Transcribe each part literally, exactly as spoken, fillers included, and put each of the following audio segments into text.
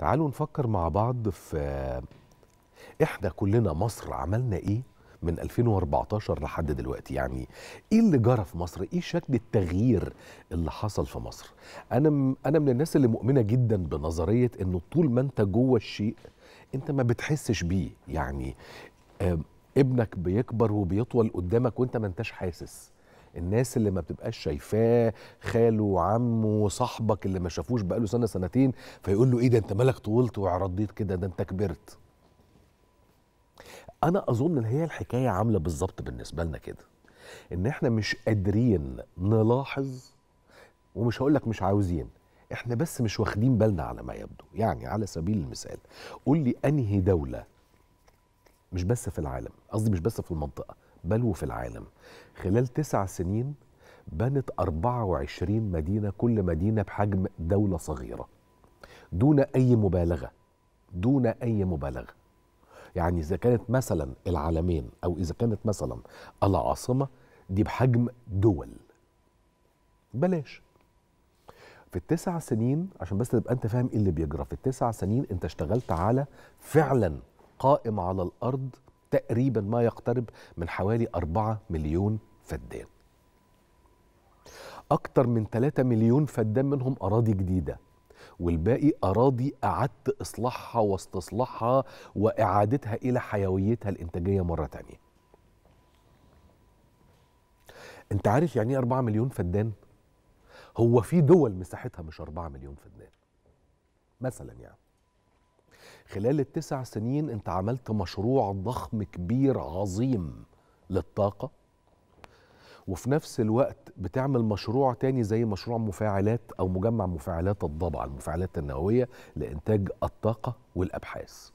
تعالوا نفكر مع بعض في احنا كلنا مصر عملنا ايه من ألفين وأربعتاشر لحد دلوقتي. يعني ايه اللي جرى في مصر؟ ايه شكل التغيير اللي حصل في مصر؟ انا انا من الناس اللي مؤمنه جدا بنظريه انه طول ما انت جوه الشيء انت ما بتحسش بيه. يعني ابنك بيكبر وبيطول قدامك وانت ما انتش حاسس. الناس اللي ما بتبقاش شايفاه، خاله وعمه صاحبك اللي ما شافوش بقاله سنه سنتين، فيقول له ايه ده انت مالك طولت وعرضيت كده، ده انت كبرت. انا اظن ان هي الحكايه عامله بالظبط بالنسبه لنا كده، ان احنا مش قادرين نلاحظ، ومش هقول لك مش عاوزين، احنا بس مش واخدين بالنا على ما يبدو. يعني على سبيل المثال قول لي انهي دوله، مش بس في العالم، قصدي مش بس في المنطقه بل وفي العالم، خلال تسع سنين بنت أربعة وعشرين مدينه، كل مدينه بحجم دوله صغيره، دون اي مبالغه دون اي مبالغه. يعني إذا كانت مثلا العلمين أو إذا كانت مثلا العاصمة، دي بحجم دول. بلاش في التسع سنين، عشان بس تبقى أنت فاهم إيه اللي بيجرى، في التسع سنين أنت اشتغلت على فعلا قائم على الأرض تقريبا ما يقترب من حوالي أربعة مليون فدان. أكتر من تلاتة مليون فدان منهم أراضي جديدة، والباقي أراضي أعدت إصلاحها واستصلاحها وإعادتها إلى حيويتها الإنتاجية مرة تانية. أنت عارف يعني إيه أربعة مليون فدان؟ هو في دول مساحتها مش أربعة مليون فدان مثلا. يعني خلال التسع سنين أنت عملت مشروع ضخم كبير عظيم للطاقة، وفي نفس الوقت بتعمل مشروع تاني زي مشروع مفاعلات أو مجمع مفاعلات الضبع، المفاعلات النووية لإنتاج الطاقة والأبحاث.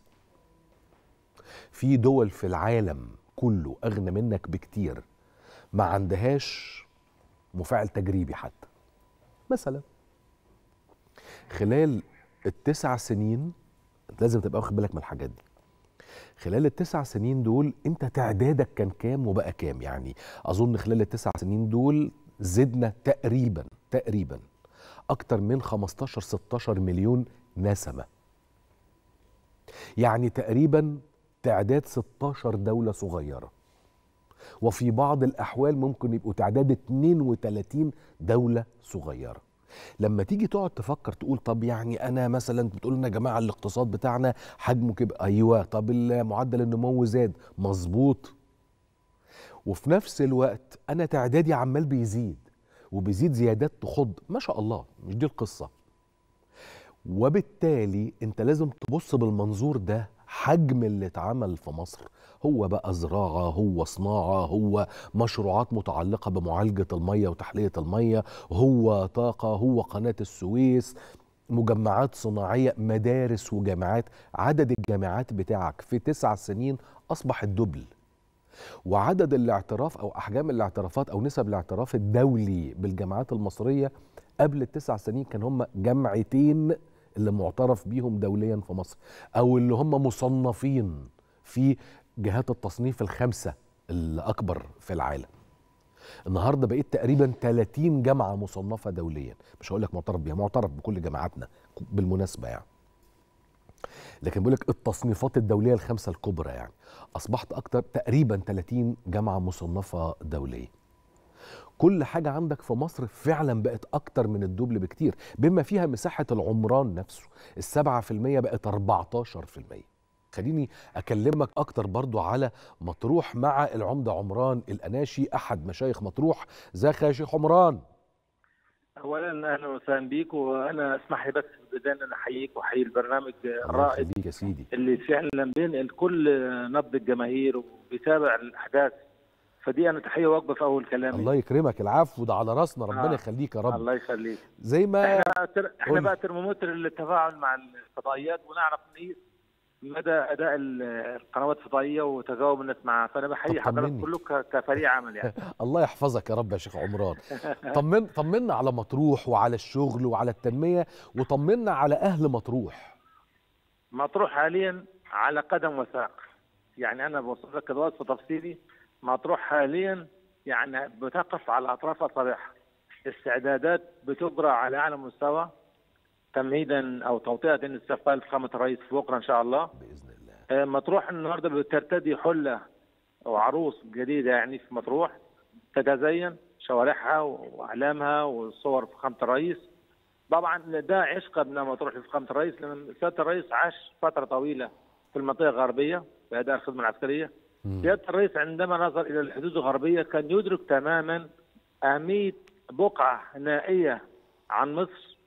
في دول في العالم كله أغنى منك بكتير ما عندهاش مفاعل تجريبي حتى مثلا. خلال التسع سنين أنت لازم تبقى واخد بالك من الحاجات دي. خلال التسع سنين دول انت تعدادك كان كام وبقى كام؟ يعني اظن خلال التسع سنين دول زدنا تقريبا تقريبا اكتر من خمستاشر ستاشر مليون نسمه. يعني تقريبا تعداد ستاشر دوله صغيره، وفي بعض الاحوال ممكن يبقوا تعداد اتنين وتلاتين دوله صغيره. لما تيجي تقعد تفكر تقول طب يعني انا مثلا بتقول لنا يا جماعه الاقتصاد بتاعنا حجمه كبير، ايوه، طب معدل النمو زاد، مظبوط، وفي نفس الوقت انا تعدادي عمال بيزيد وبيزيد زيادات تخض ما شاء الله، مش دي القصه. وبالتالي انت لازم تبص بالمنظور ده، حجم اللي اتعمل في مصر هو بقى زراعة، هو صناعة، هو مشروعات متعلقة بمعالجة المية وتحلية المية، هو طاقة، هو قناة السويس، مجمعات صناعية، مدارس وجامعات. عدد الجامعات بتاعك في تسع سنين أصبح الدبل، وعدد الاعتراف أو أحجام الاعترافات أو نسب الاعتراف الدولي بالجامعات المصرية قبل التسع سنين كان هم جامعتين اللي معترف بيهم دوليا في مصر، أو اللي هم مصنفين في جهات التصنيف الخمسة الأكبر في العالم. النهاردة بقيت تقريبا تلاتين جامعة مصنفة دوليا، مش هقول لك معترف بيها، معترف بكل جامعاتنا بالمناسبة يعني، لكن بقول لك التصنيفات الدولية الخمسة الكبرى، يعني أصبحت أكتر تقريبا تلاتين جامعة مصنفة دوليا. كل حاجة عندك في مصر فعلا بقت أكتر من الدبل بكتير، بما فيها مساحة العمران نفسه، السبعة في المية بقت أربعتاشر في المية. خليني أكلمك أكتر برضو على مطروح مع العمدة عمران الأناشي، أحد مشايخ مطروح. ازيك يا شيخ عمران؟ أولا أهلا وسهلا بيك، وأنا اسمح لي بس في البداية أنا أحييك وأحيي البرنامج الرائع اللي فعلا بين الكل نبض الجماهير وبيتابع الأحداث، فدي أنا تحية وجبة في أول كلامي. الله يكرمك، العفو، ده على راسنا، ربنا يخليك آه. يا رب الله يخليك. زي ما احنا, تر... احنا بقى ترمومتر للتفاعل مع الفضائيات، ونعرف نقيس مدى أداء القنوات الفضائية وتجاوب الناس معها، فأنا بحيي حضرتك كلكم كفريق عمل يعني. الله يحفظك يا رب يا شيخ عمران. طمن طمنا على مطروح وعلى الشغل وعلى التنمية، وطمنا على أهل مطروح. مطروح حاليا على قدم وساق، يعني أنا بوصف لك الوصف تفصيلي. مطروح حاليا يعني بتقف على اطراف اصابعها، استعدادات بتجرى على اعلى مستوى، تمهيدا او توطئه لاستقبال فخامه الرئيس بكره ان شاء الله باذن الله. مطروح النهارده بترتدي حله وعروس جديده، يعني في مطروح تتزين شوارعها واعلامها وصور فخامه الرئيس. طبعا ده عشق ابن مطروح لفخامه الرئيس، لان سياده الرئيس عاش فتره طويله في المنطقه الغربيه باداء الخدمه العسكريه. سياده الرئيس عندما نظر الى الحدود الغربيه كان يدرك تماما اهميه بقعه نائيه عن مصر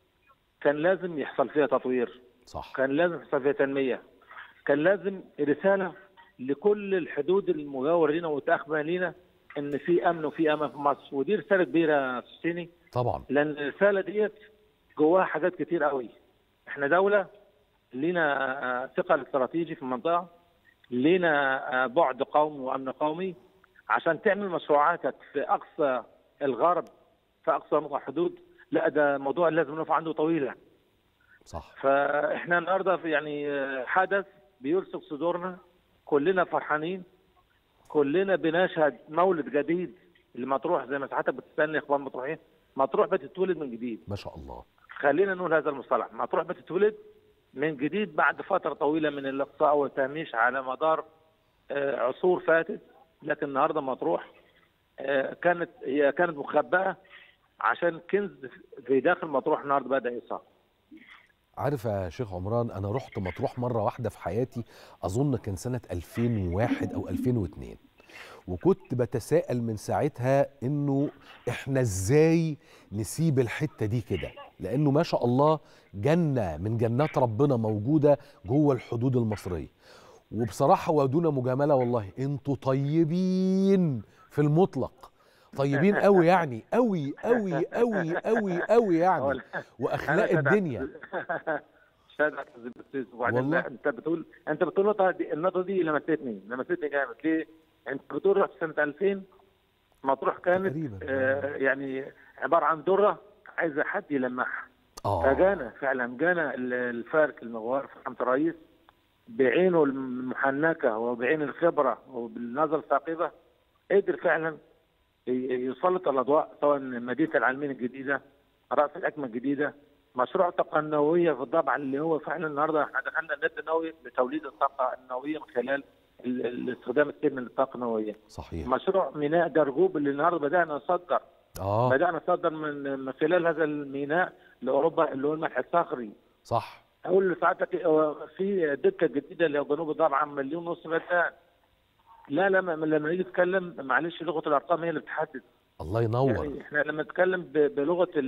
كان لازم يحصل فيها تطوير، صح، كان لازم يحصل فيها تنميه، كان لازم رساله لكل الحدود المجاوره لنا والمتاخمه لنا ان في امن وفي امان في مصر. ودي رساله كبيره يا سيسي طبعا، لان الرساله ديت جواها حاجات كتير قوي. احنا دوله لينا ثقل استراتيجي في المنطقه، لينا بعد قومي وامن قومي. عشان تعمل مشروعاتك في اقصى الغرب في اقصى نقطه الحدود، لا ده موضوع لازم نقف عنده طويله، صح. فاحنا النهارده في يعني حدث بيلصق صدورنا، كلنا فرحانين، كلنا بنشهد مولد جديد لمطروح. زي ما ساعتك بتستنى اخبار مطروحين، مطروح بتتولد من جديد ما شاء الله. خلينا نقول هذا المصطلح، مطروح بتتولد من جديد بعد فتره طويله من الاقصاء والتهميش على مدار عصور فاتت. لكن النهارده مطروح كانت هي كانت مخبأة، عشان كنز في داخل مطروح النهارده بدأ يصعد. عارف يا شيخ عمران، انا رحت مطروح مره واحده في حياتي، اظن كان سنه ألفين وواحد او ألفين واثنين، وكنت بتساءل من ساعتها انه احنا ازاي نسيب الحته دي كده، لانه ما شاء الله جنه من جنات ربنا موجوده جوه الحدود المصريه. وبصراحه ودون مجامله والله انتوا طيبين في المطلق، طيبين قوي يعني، قوي قوي قوي قوي قوي يعني، واخلاق الدنيا. وبعدين انت بتقول انت بتقول النقطه دي لمستني لمستني جامد. ليه؟ انت بتقول رحت سنه ألفين مطروح كانت آه يعني عباره عن دره عايزه حد يلمعها. اه فجانا فعلا جانا الفارك المغوار فخامه الرئيس بعينه المحنكه وبعين الخبره وبالنظره الثاقبه، قدر فعلا يسلط الاضواء سواء مدينه العلمين الجديده، راس الحكمه الجديده، مشروع الطاقه النوويه في الضبع اللي هو فعلا النهارده احنا دخلنا النت النووي بتوليد الطاقه النوويه من خلال استخدام السير من الطاقه النوويه. صحيح. مشروع ميناء درجوب اللي النهارده بدانا نصدر اه بدانا نصدر من خلال هذا الميناء لاوروبا اللي هو الملح الصخري. صح. اقول لسعادتك في دكه جديده لجنوب الضبع مليون ونص فدان. لا لما لما نيجي نتكلم معلش لغه الارقام هي اللي بتحدد. الله ينور. يعني احنا لما نتكلم بلغه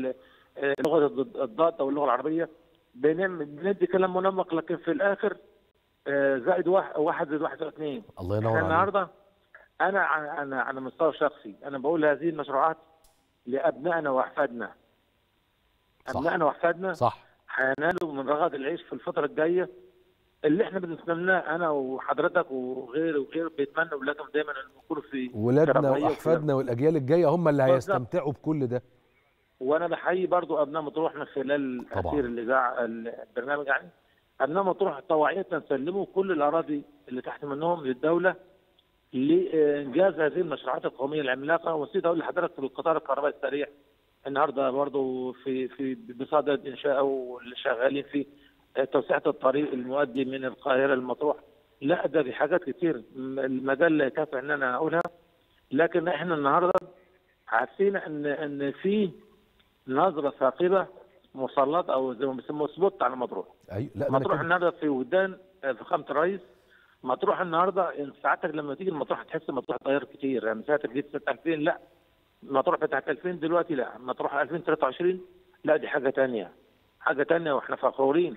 لغه الضاد او اللغه العربيه بندي كلام منمق، لكن في الاخر زائد واحد واحد زائد واحد يساوي اثنين. الله ينور عليك. النهارده انا انا على المستوى الشخصي انا بقول هذه المشروعات لابنائنا واحفادنا. ابنائنا واحفادنا صح هينالوا من رغد العيش في الفتره الجايه اللي احنا بنتمناه. انا وحضرتك وغير وغير بيتمنوا ولادهم دايما ان يكونوا في ولادنا واحفادنا والاجيال الجايه هم اللي هيستمتعوا بكل ده. وانا بحيي برضو ابناء مطروح من خلال تاثير الاذاعه البرنامج، يعني ابناء مطروح طواعيه سلموا كل الاراضي اللي تحت منهم للدوله لانجاز هذه المشروعات القوميه العملاقه. ونسيت اقول لحضرتك في القطار الكهربائي السريع النهارده برضو في في بصدد انشائه واللي شغالين فيه توسعة الطريق المؤدي من القاهرة لمطروح. لا ده في حاجات كتير المجال لا يكفي ان انا اقولها، لكن احنا النهارده حاسين ان ان في نظرة ثاقبة مسلطة او زي ما بيسموه سبوت على مطروح. ايوه لا مطروح النهارده في ودان فخامة الرئيس. مطروح النهارده ساعتك لما تيجي مطروح تحس مطروح اتغير كتير، يعني ساعتك جيت سنة ألفين لا مطروح بتاعت ألفين دلوقتي، لا مطروح ألفين وثلاثة وعشرين لا دي حاجة تانية حاجة تانية، واحنا فخورين.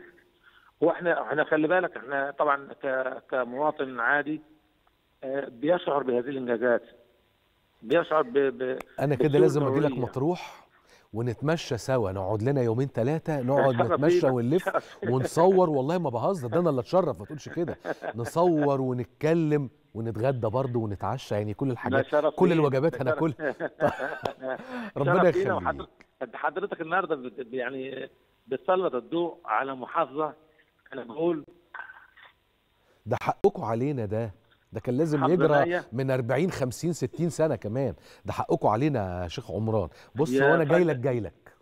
واحنا احنا خلي بالك احنا طبعا كمواطن عادي بيشعر بهذه الانجازات، بيشعر ب, ب... انا كده لازم اجي لك مطروح ونتمشى سوا، نقعد لنا يومين ثلاثه نقعد نتمشى ونلف ونصور. والله ما بهزر، ده انا اللي اتشرف، ما تقولش كده، نصور ونتكلم ونتغدى برضه ونتعشى، يعني كل الحاجات كل الوجبات هناكلها. ربنا يخليك. حضرتك النهارده يعني بتسلط الضوء على محافظه انا بقول ده حقكم علينا، ده ده كان لازم يجرى من أربعين خمسين ستين سنه كمان، ده حقكم علينا يا شيخ عمران. بص هو انا جاي لك جاي لك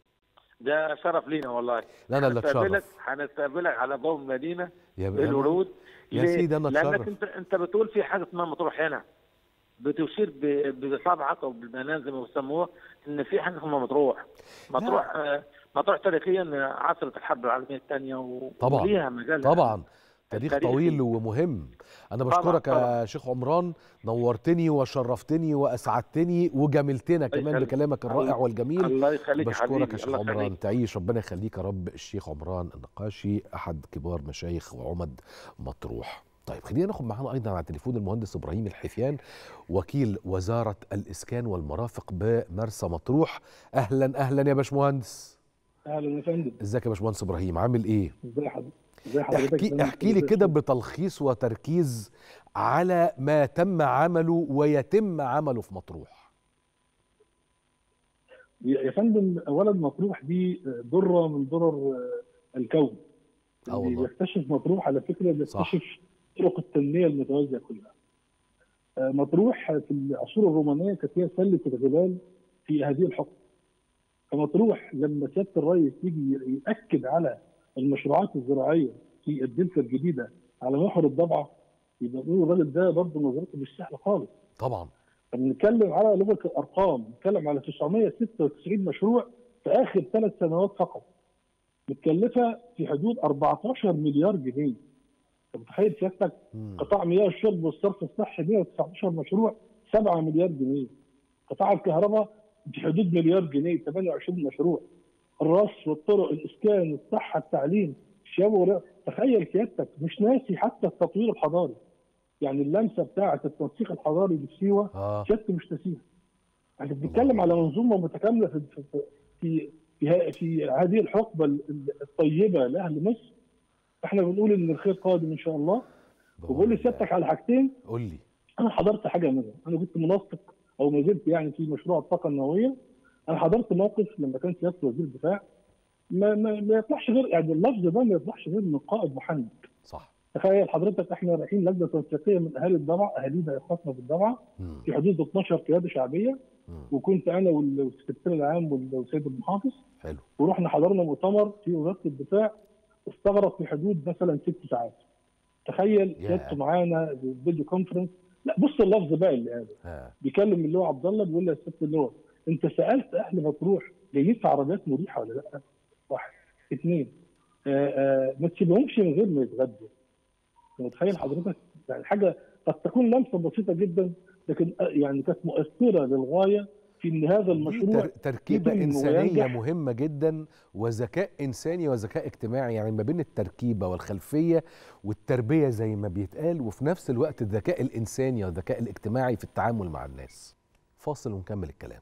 ده شرف لينا والله. لا لا لك شرف. هنستقبلك على ضوء المدينه بالورود يا سيدي. انا اتشرف لانك انت انت بتقول في حاجه اسمها مطروح هنا، بتشير بصبعك او بالبنان زي ما بيسموها ان في حاجه اسمها مطروح. مطروح آه مطروح تاريخيا عاصره الحرب العالميه الثانيه وليها مجال طبعا تاريخ طويل ومهم. أنا بشكرك يا شيخ عمران، نورتني وشرفتني وأسعدتني وجملتنا كمان بكلامك الرائع والجميل. الله يخليك. بشكرك يا شيخ عمران، تعيش، ربنا يخليك يا رب. الشيخ عمران النقاشي أحد كبار مشايخ وعمد مطروح. طيب خلينا ناخد معانا أيضا على تليفون المهندس إبراهيم الحفيان، وكيل وزارة الإسكان والمرافق بمرسى مطروح. أهلا أهلا يا باشمهندس. أهلا يا فندم. إزيك يا باشمهندس إبراهيم، عامل إيه؟ إزي حضرتك؟ احكي, احكي لي كده بتلخيص وتركيز على ما تم عمله ويتم عمله في مطروح. يا فندم، اولا مطروح دي ذره من ذرر الكون. اللي بيكتشف مطروح على فكره بيكتشف طرق التنميه المتوازيه كلها. مطروح في العصور الرومانيه كانت هي سله الجبال في هذه الحقبه. فمطروح لما سياده الرئيس يجي ياكد على المشروعات الزراعيه في الدلتا الجديده على محور الضبعه، يبقى بيقولوا الراجل ده برضه نظرته مش سهله خالص. طبعا. بنتكلم على لغه الارقام، بنتكلم على تسعمية وستة وتسعين مشروع في اخر ثلاث سنوات فقط. متكلفه في حدود أربعتاشر مليار جنيه. انت متخيل سيادتك؟ قطاع مياه الشرب والصرف الصحي مية وتسعتاشر مشروع سبعة مليار جنيه. قطاع الكهرباء في حدود مليار جنيه تمنية وعشرين مشروع. الرص والطرق، الاسكان، الصحه، التعليم، الشباب والرياضه. تخيل سيادتك مش ناسي حتى التطوير الحضاري. يعني اللمسه بتاعه التنسيق الحضاري اللي في سيوه سيادتك مش ناسيها. يعني بنتكلم على منظومه متكامله في في في, في هذه الحقبه الطيبه لاهل مصر. احنا بنقول ان الخير قادم ان شاء الله. وبقول لسيادتك على حاجتين. قول لي. انا حضرت حاجه منهم، انا كنت منسق او ما زلت يعني في مشروع الطاقه النوويه. أنا حضرت موقف لما كان سيادة وزير الدفاع ما, ما ما يطلعش غير، يعني اللفظ ده ما يطلعش غير من قائد محنك. صح. تخيل حضرتك احنا رايحين لجنة توثيقية من أهالي الضبعة، أهالينا يخاطبنا بالضبعة في حدود اتناشر قيادة شعبية، م. وكنت أنا والسكرتير العام والسيد المحافظ. حلو. ورحنا حضرنا مؤتمر في وزارة الدفاع استغرق في حدود مثلا ست ساعات. تخيل سيادته معانا فيديو كونفرنس. لا بص اللفظ بقى اللي قاله. بيكلم اللواء عبد الله بيقول له يا سيادة اللواء، انت سالت اهل مطروح جايين في عربيات مريحه ولا لا؟ واحد. اثنين، ما تسيبهمش من غير ما يتغدوا. انت متخيل حضرتك؟ يعني حاجه قد تكون لمسه بسيطه جدا، لكن يعني كانت مؤثره للغايه في ان هذا المشروع تركيبه انسانيه مهمه جدا، وذكاء انساني وذكاء اجتماعي، يعني ما بين التركيبه والخلفيه والتربيه زي ما بيتقال، وفي نفس الوقت الذكاء الانساني والذكاء الاجتماعي في التعامل مع الناس. فاصل ونكمل الكلام.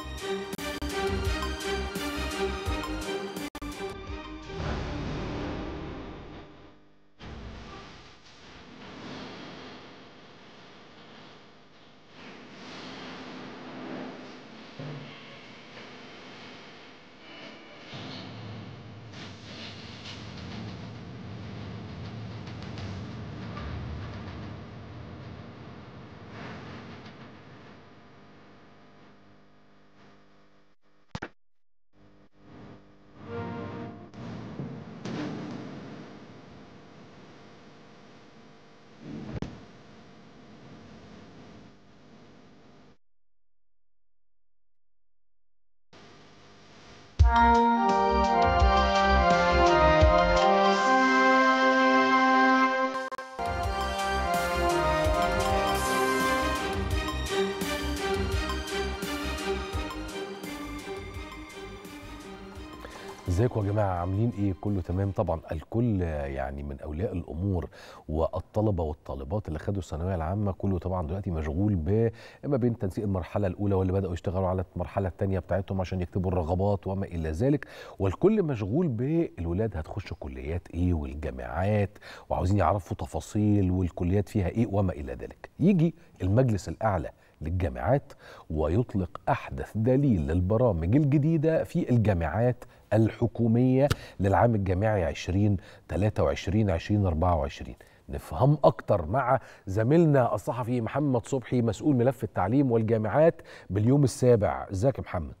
ازيكم يا جماعه، عاملين ايه؟ كله تمام طبعا. الكل يعني من اولياء الامور والطلبه والطالبات اللي خدوا الثانويه العامه كله طبعا دلوقتي مشغول ب اما بين تنسيق المرحله الاولى واللي بداوا يشتغلوا على المرحله الثانيه بتاعتهم عشان يكتبوا الرغبات وما الى ذلك، والكل مشغول بالولاد هتخش كليات ايه والجامعات وعاوزين يعرفوا تفاصيل والكليات فيها ايه وما الى ذلك. يجي المجلس الاعلى للجامعات ويطلق احدث دليل للبرامج الجديده في الجامعات الحكومية للعام الجامعي عشرين تلاتة وعشرين عشرين أربعة وعشرين. نفهم أكتر مع زميلنا الصحفي محمد صبحي، مسؤول ملف التعليم والجامعات باليوم السابع. ازيك يا محمد؟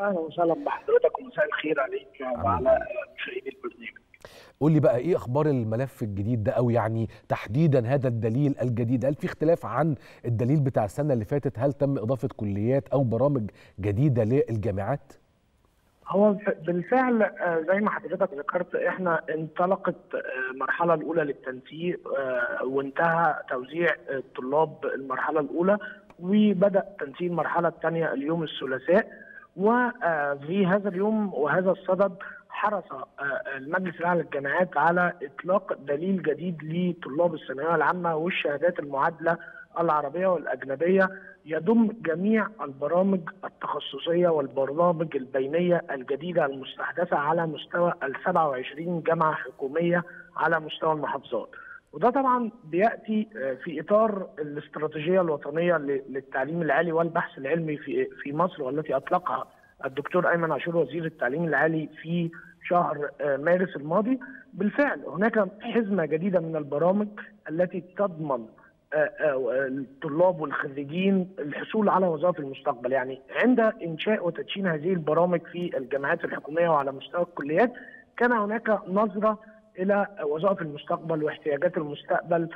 اهلا وسهلا بحضرتك ومساء الخير عليك وعلى مشاهدي البرنامج. قول لي بقى ايه اخبار الملف الجديد ده، او يعني تحديدا هذا الدليل الجديد؟ هل في اختلاف عن الدليل بتاع السنه اللي فاتت؟ هل تم اضافه كليات او برامج جديده للجامعات؟ هو بالفعل زي ما حضرتك ذكرت احنا انطلقت المرحله الاولى للتنسيق وانتهى توزيع الطلاب المرحله الاولى، وبدا تنسيق المرحله الثانيه اليوم الثلاثاء. وفي هذا اليوم وهذا الصدد حرص المجلس الاعلى للجامعات على اطلاق دليل جديد لطلاب الثانويه العامه والشهادات المعادله العربيه والاجنبيه يضم جميع البرامج التخصصيه والبرامج البينيه الجديده المستحدثه على مستوى ال سبعة وعشرين جامعه حكوميه على مستوى المحافظات. وده طبعا بياتي في اطار الاستراتيجيه الوطنيه للتعليم العالي والبحث العلمي في في مصر، والتي اطلقها الدكتور أيمن عاشور وزير التعليم العالي في شهر مارس الماضي. بالفعل هناك حزمة جديدة من البرامج التي تضمن الطلاب والخريجين الحصول على وظائف المستقبل. يعني عند إنشاء وتدشين هذه البرامج في الجامعات الحكومية وعلى مستوى الكليات كان هناك نظرة إلى وظائف المستقبل واحتياجات المستقبل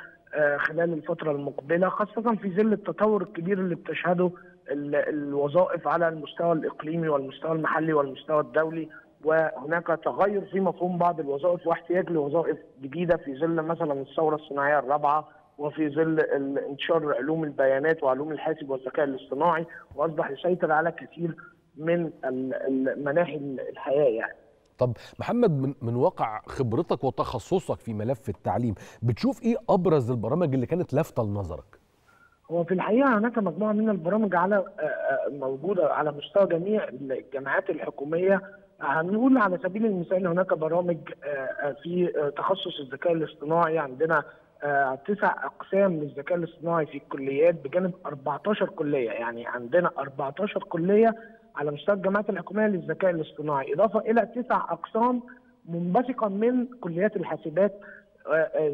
خلال الفترة المقبلة، خاصة في ظل التطور الكبير اللي بتشهده الوظائف على المستوى الإقليمي والمستوى المحلي والمستوى الدولي، وهناك تغير في مفهوم بعض الوظائف واحتياج لوظائف جديدة في ظل مثلا الثورة الصناعية الرابعة، وفي ظل انتشار علوم البيانات وعلوم الحاسب والذكاء الاصطناعي، وأصبح يسيطر على كثير من مناحي الحياة. يعني طب محمد، من واقع خبرتك وتخصصك في ملف التعليم، بتشوف ايه ابرز البرامج اللي كانت لافتة لنظرك؟ هو في الحقيقه هناك مجموعه من البرامج على موجوده على مستوى جميع الجامعات الحكوميه. هنقول على سبيل المثال هناك برامج في تخصص الذكاء الاصطناعي، عندنا تسع اقسام للذكاء الاصطناعي في الكليات بجانب أربعتاشر كليه، يعني عندنا أربعتاشر كليه على مستوى الجامعات الحكوميه للذكاء الاصطناعي، اضافه الى تسع اقسام منبثقه من كليات الحاسبات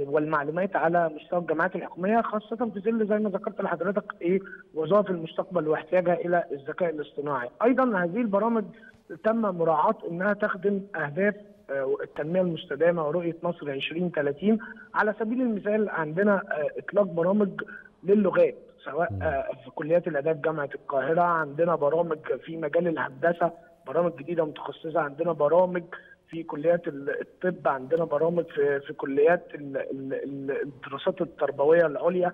والمعلومات على مستوى الجامعات الحكوميه، خاصه في ظل زي ما ذكرت لحضرتك ايه وظائف المستقبل واحتياجها الى الذكاء الاصطناعي. ايضا هذه البرامج تم مراعاه انها تخدم اهداف التنميه المستدامه ورؤيه مصر عشرين ثلاثين. على سبيل المثال عندنا اطلاق برامج للغات سواء في كليات الاداب جامعه القاهره، عندنا برامج في مجال الهندسه، برامج جديده متخصصه، عندنا برامج في كليات الطب، عندنا برامج في في كليات الدراسات التربويه العليا.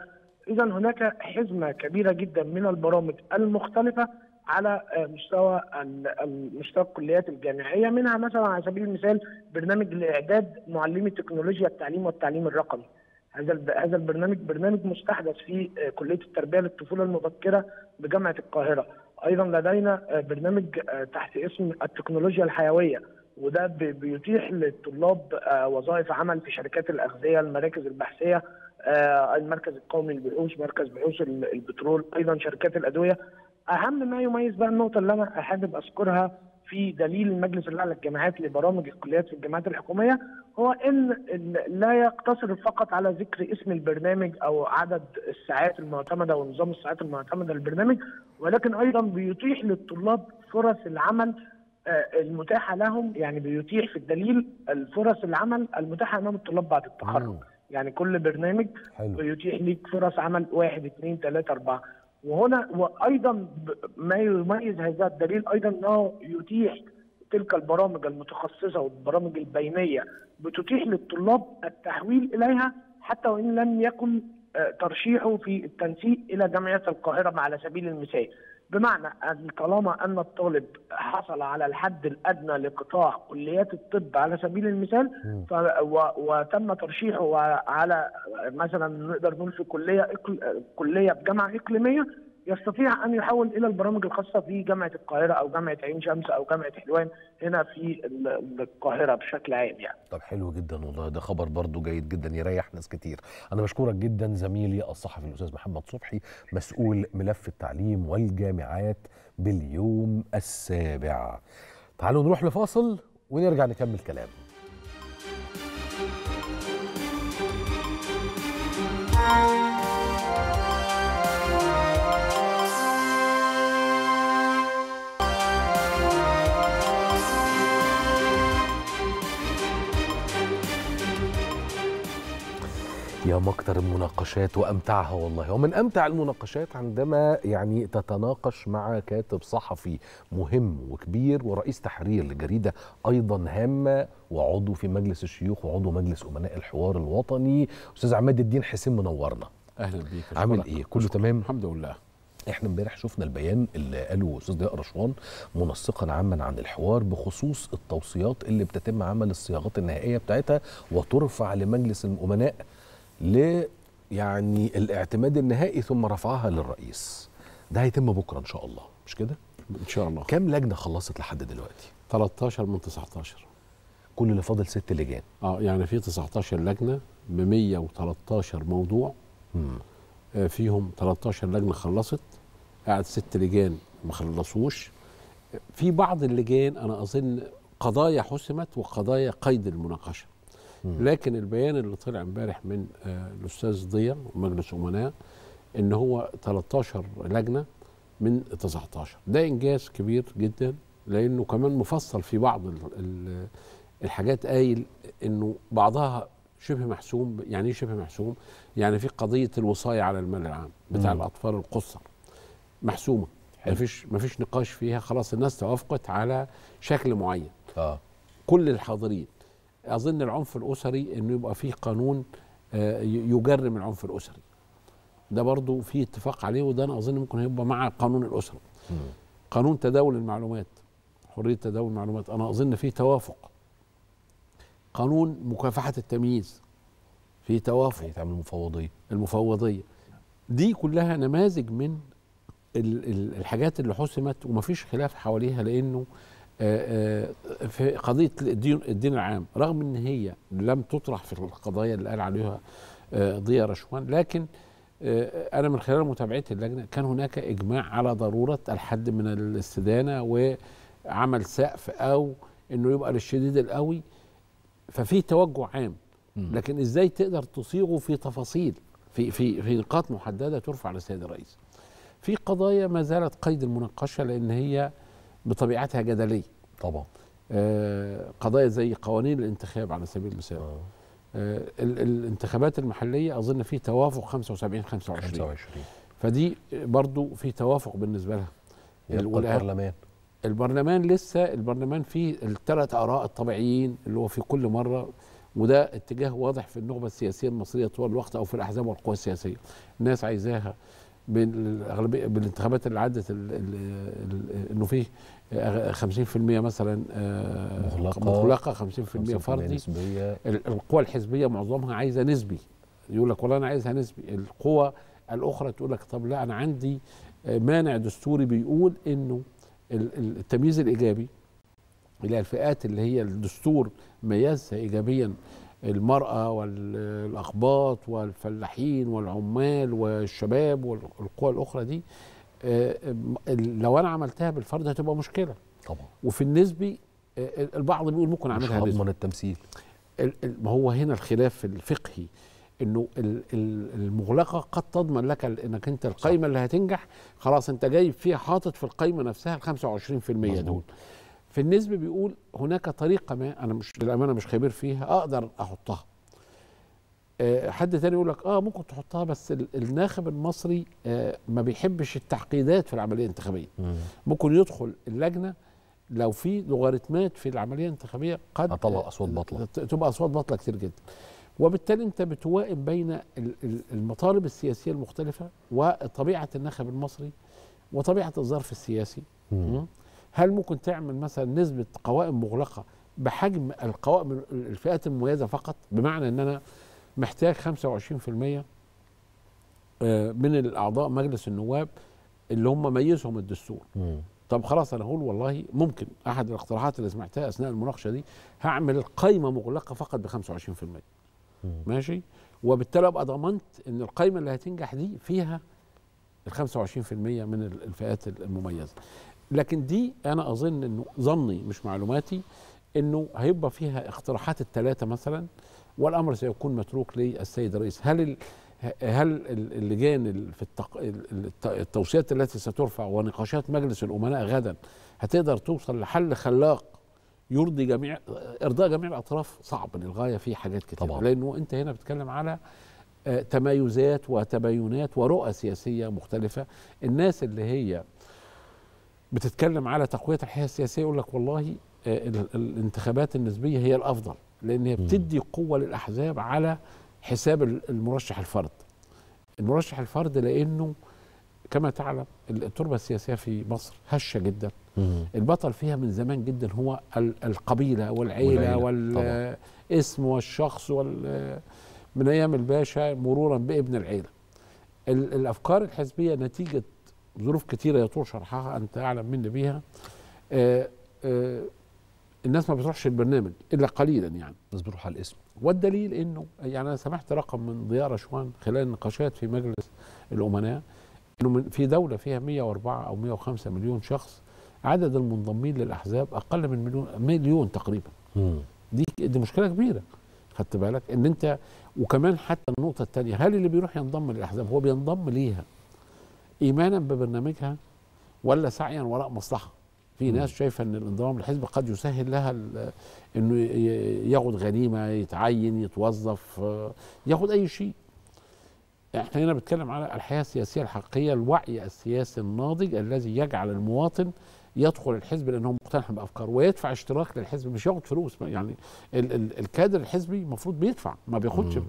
اذا هناك حزمه كبيره جدا من البرامج المختلفه على مستوى مستوى الكليات الجامعيه، منها مثلا على سبيل المثال برنامج لاعداد معلمي تكنولوجيا التعليم والتعليم الرقمي. هذا هذا البرنامج برنامج مستحدث في كليه التربيه للطفوله المبكره بجامعه القاهره. ايضا لدينا برنامج تحت اسم التكنولوجيا الحيويه، وده بيتيح للطلاب وظائف عمل في شركات الاغذيه، المراكز البحثيه، المركز القومي للبحوث، مركز بحوث البترول، ايضا شركات الادويه. اهم ما يميز بقى النقطه اللي انا حابب اذكرها في دليل المجلس الاعلى للجامعات لبرامج الكليات في الجامعات الحكوميه هو ان لا يقتصر فقط على ذكر اسم البرنامج او عدد الساعات المعتمده ونظام الساعات المعتمده للبرنامج، ولكن ايضا بيتيح للطلاب فرص العمل المتاحه لهم. يعني بيتيح في الدليل الفرص العمل المتاحه امام الطلاب بعد التخرج. يعني كل برنامج حلو. بيتيح ليك فرص عمل واحد اثنين ثلاثه اربعه. وهنا وايضا ما يميز هذا الدليل ايضا انه يتيح تلك البرامج المتخصصه والبرامج البينيه بتتيح للطلاب التحويل اليها حتى وان لم يكن ترشيحه في التنسيق الى جامعه القاهره على سبيل المثال. بمعنى ان طالما ان الطالب حصل على الحد الادنى لقطاع كليات الطب على سبيل المثال وتم ترشيحه على مثلا نقدر نقول في كليه كليه بجامعه اقليميه، يستطيع ان يحول الى البرامج الخاصه في جامعه القاهره او جامعه عين شمس او جامعه حلوان هنا في القاهره بشكل عام. يعني طب حلو جدا والله، ده خبر برضو جيد جدا يريح ناس كتير. انا بشكرك جدا زميلي الصحفي الاستاذ محمد صبحي، مسؤول ملف التعليم والجامعات باليوم السابع. تعالوا نروح لفاصل ونرجع نكمل كلام. Bye. يا مكتر المناقشات وأمتعها والله. ومن أمتع المناقشات عندما يعني تتناقش مع كاتب صحفي مهم وكبير ورئيس تحرير لجريدة أيضا هامة وعضو في مجلس الشيوخ وعضو مجلس أمناء الحوار الوطني، أستاذ عماد الدين حسين، منورنا. أهلا بيك. عامل إيه؟ كله تمام؟ الحمد لله. احنا امبارح شفنا البيان اللي قاله استاذ ضياء رشوان منسقا عاما عن الحوار بخصوص التوصيات اللي بتتم عمل الصياغات النهائيه بتاعتها وترفع لمجلس الامناء ل يعني الاعتماد النهائي ثم رفعها للرئيس. ده هيتم بكره ان شاء الله، مش كده؟ ان شاء الله. كام لجنه خلصت لحد دلوقتي؟ تلتاشر من تسعتاشر. كل اللي فاضل ست لجان. اه يعني في تسعتاشر لجنه ب مية وتلتاشر موضوع. امم فيهم تلتاشر لجنه خلصت، قاعد ست لجان ما خلصوش. في بعض اللجان انا اظن قضايا حسمت وقضايا قيد المناقشه. م. لكن البيان اللي طلع امبارح من الاستاذ ضياء ومجلس امناء ان هو تلتاشر لجنه من تسعتاشر، ده انجاز كبير جدا، لانه كمان مفصل في بعض الحاجات قايل انه بعضها شبه محسوم. يعني ايه شبه محسوم؟ يعني في قضيه الوصايه على المال العام بتاع م. الاطفال القُصّر محسومه، ما فيش ما فيش نقاش فيها، خلاص الناس توافقت على شكل معين. اه كل الحاضرين اظن العنف الاسري انه يبقى فيه قانون آه يجرم العنف الاسري، ده برضو في اتفاق عليه، وده انا اظن ممكن هيبقى مع قانون الاسره. م. قانون تداول المعلومات، حريه تداول المعلومات، انا اظن فيه توافق. قانون مكافحه التمييز فيه توافق، هيتعمل مفوضيه. المفوضيه دي كلها نماذج من الحاجات اللي حسمت ومفيش خلاف حواليها، لانه في قضيه الدين, الدين العام رغم ان هي لم تطرح في القضايا اللي قال عليها ضياء رشوان، لكن انا من خلال متابعه اللجنه كان هناك اجماع على ضروره الحد من الاستدانه وعمل سقف او انه يبقى للشديد القوي، ففي توجه عام، لكن ازاي تقدر تصيغه في تفاصيل في في في نقاط محدده ترفع للسيد الرئيس. في قضايا ما زالت قيد المناقشه لان هي بطبيعتها جدليه. طبعا. آه قضايا زي قوانين الانتخاب على سبيل المثال. آه. آه الانتخابات المحليه اظن في توافق خمسة وسبعين خمسة وعشرين. فدي برضو في توافق بالنسبه لها. البرلمان. البرلمان لسه، البرلمان فيه الثلاث اراء الطبيعيين اللي هو في كل مره، وده اتجاه واضح في النخبه السياسيه المصريه طوال الوقت او في الاحزاب والقوى السياسيه. الناس عايزاها بالاغلبيه بالانتخابات اللي عدت انه فيه خمسين بالمية مثلا مغلقه، خمسين بالمية فردي. القوى الحزبيه معظمها عايزه نسبي، يقول لك والله انا عايزها نسبي. القوى الاخرى تقول لك طب لا انا عندي مانع دستوري بيقول انه التمييز الايجابي الى الفئات اللي هي الدستور ميزها ايجابيا، المرأة والأقباط والفلاحين والعمال والشباب والقوى الأخرى دي، لو أنا عملتها بالفرد هتبقى مشكلة طبعا. وفي النسبي البعض بيقول ممكن أعملها بالنسبي مش هضمن التمثيل. ما هو هنا الخلاف الفقهي، إنه المغلقة قد تضمن لك إنك أنت القايمة اللي هتنجح خلاص أنت جايب فيها حاطط في القايمة نفسها ال خمسة وعشرين بالمية دول. في النسبي بيقول هناك طريقه ما انا مش للامانه مش خبير فيها اقدر احطها. أه حد تاني يقول لك اه ممكن تحطها، بس الناخب المصري أه ما بيحبش التعقيدات في العمليه الانتخابيه. مم. ممكن يدخل اللجنه لو في لوغاريتمات في العمليه الانتخابيه قد اطلع اصوات باطله، تبقى اصوات باطله كتير جدا، وبالتالي انت بتوائم بين المطالب السياسيه المختلفه وطبيعه الناخب المصري وطبيعه الظرف السياسي. مم. هل ممكن تعمل مثلا نسبة قوائم مغلقة بحجم القوائم الفئات المميزة فقط، بمعنى ان انا محتاج خمسة وعشرين بالمية من الاعضاء مجلس النواب اللي هم ميزهم الدستور. مم. طب خلاص انا هقول والله ممكن احد الاقتراحات اللي سمعتها اثناء المناقشة دي هعمل قائمة مغلقة فقط ب خمسة وعشرين بالمية. مم. ماشي، وبالتالي ابقى ضمنت ان القائمة اللي هتنجح دي فيها ال خمسة وعشرين بالمية من الفئات المميزة. لكن دي انا اظن انه ظني مش معلوماتي انه هيبقى فيها اقتراحات الثلاثه مثلا، والامر سيكون متروك للسيد الرئيس. هل ال هل اللجان في التق... التوصيات التي سترفع ونقاشات مجلس الامناء غدا هتقدر توصل لحل خلاق يرضي جميع ارضاء جميع الاطراف؟ صعب للغايه في حاجات كتير طبعا. لانه انت هنا بتتكلم على تمايزات وتباينات ورؤى سياسية مختلفة. الناس اللي هي بتتكلم على تقوية الحياة السياسية يقول لك والله الانتخابات النسبية هي الأفضل، لأن هي بتدي قوة للأحزاب على حساب المرشح الفرد. المرشح الفرد لأنه كما تعلم التربة السياسية في مصر هشة جدا، البطل فيها من زمان جدا هو القبيلة والعيلة والاسم والشخص وال من أيام الباشا مرورا بابن العيلة. الأفكار الحزبية نتيجة ظروف كتيرة يطول شرحها، أنت أعلم مني بيها، آآ آآ الناس ما بتروحش البرنامج إلا قليلا يعني، بس بتروح على الاسم. والدليل إنه يعني أنا سمعت رقم من ضياء رشوان خلال النقاشات في مجلس الأمناء إنه في دولة فيها مئة وأربعة أو مئة وخمسة مليون شخص عدد المنضمين للأحزاب أقل من مليون مليون تقريبا. مم. دي دي مشكلة كبيرة، خدت بالك إن أنت. وكمان حتى النقطة التانية، هل اللي بيروح ينضم للأحزاب هو بينضم ليها إيمانا ببرنامجها ولا سعيا وراء مصلحة؟ في ناس شايفة أن الانضمام للحزب قد يسهل لها أنه ياخد غنيمة، يتعين، يتوظف، ياخد أي شيء. احنا هنا بنتكلم على الحياة السياسية الحقيقية، الوعي السياسي الناضج الذي يجعل المواطن يدخل الحزب لأنه مقتنع بأفكاره ويدفع اشتراك للحزب، مش ياخد فلوس يعني. ال ال الكادر الحزبي المفروض بيدفع، ما بياخدش،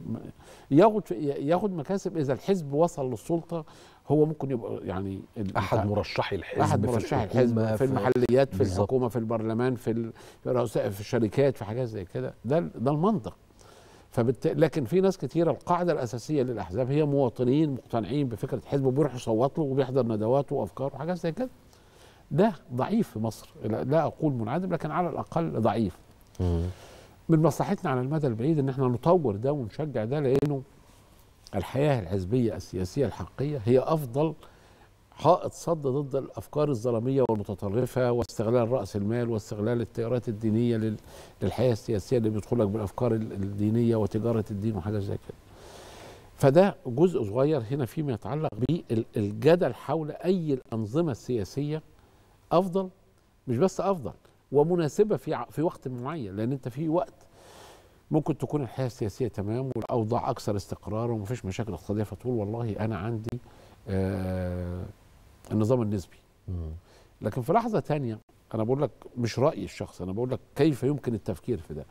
ياخد ياخد مكاسب. إذا الحزب وصل للسلطة هو ممكن يبقى يعني أحد مرشحي الحزب، أحد مرشحي الحزب في المحليات، في الحكومة، في البرلمان، في الرؤساء، في الشركات، في حاجات زي كده. ده ده المنطق. فبت... لكن في ناس كتيرة القاعدة الأساسية للأحزاب هي مواطنين مقتنعين بفكرة حزب وبيروح يصوت له وبيحضر ندواته وأفكاره وحاجات زي كده. ده ضعيف في مصر، لا أقول منعدم لكن على الأقل ضعيف. مم. من مصلحتنا على المدى البعيد إن احنا نطور ده ونشجع ده، لأنه الحياة الحزبية السياسية الحقيقية هي أفضل حائط صد ضد الأفكار الظلمية والمتطرفة واستغلال رأس المال واستغلال التيارات الدينية للحياة السياسية اللي بيدخلك بالأفكار الدينية وتجارة الدين وحاجة زي كده. فده جزء صغير هنا فيما يتعلق بالجدل حول أي الأنظمة السياسية أفضل، مش بس أفضل ومناسبة في في وقت معين، لأن أنت في وقت ممكن تكون الحياة السياسية تمام والأوضاع أكثر استقرار ومفيش مشاكل اقتصادية، فتقول والله أنا عندي آه النظام النسبي. لكن في لحظة تانية، أنا بقول لك مش رأيي الشخصي، أنا بقول لك كيف يمكن التفكير في ده.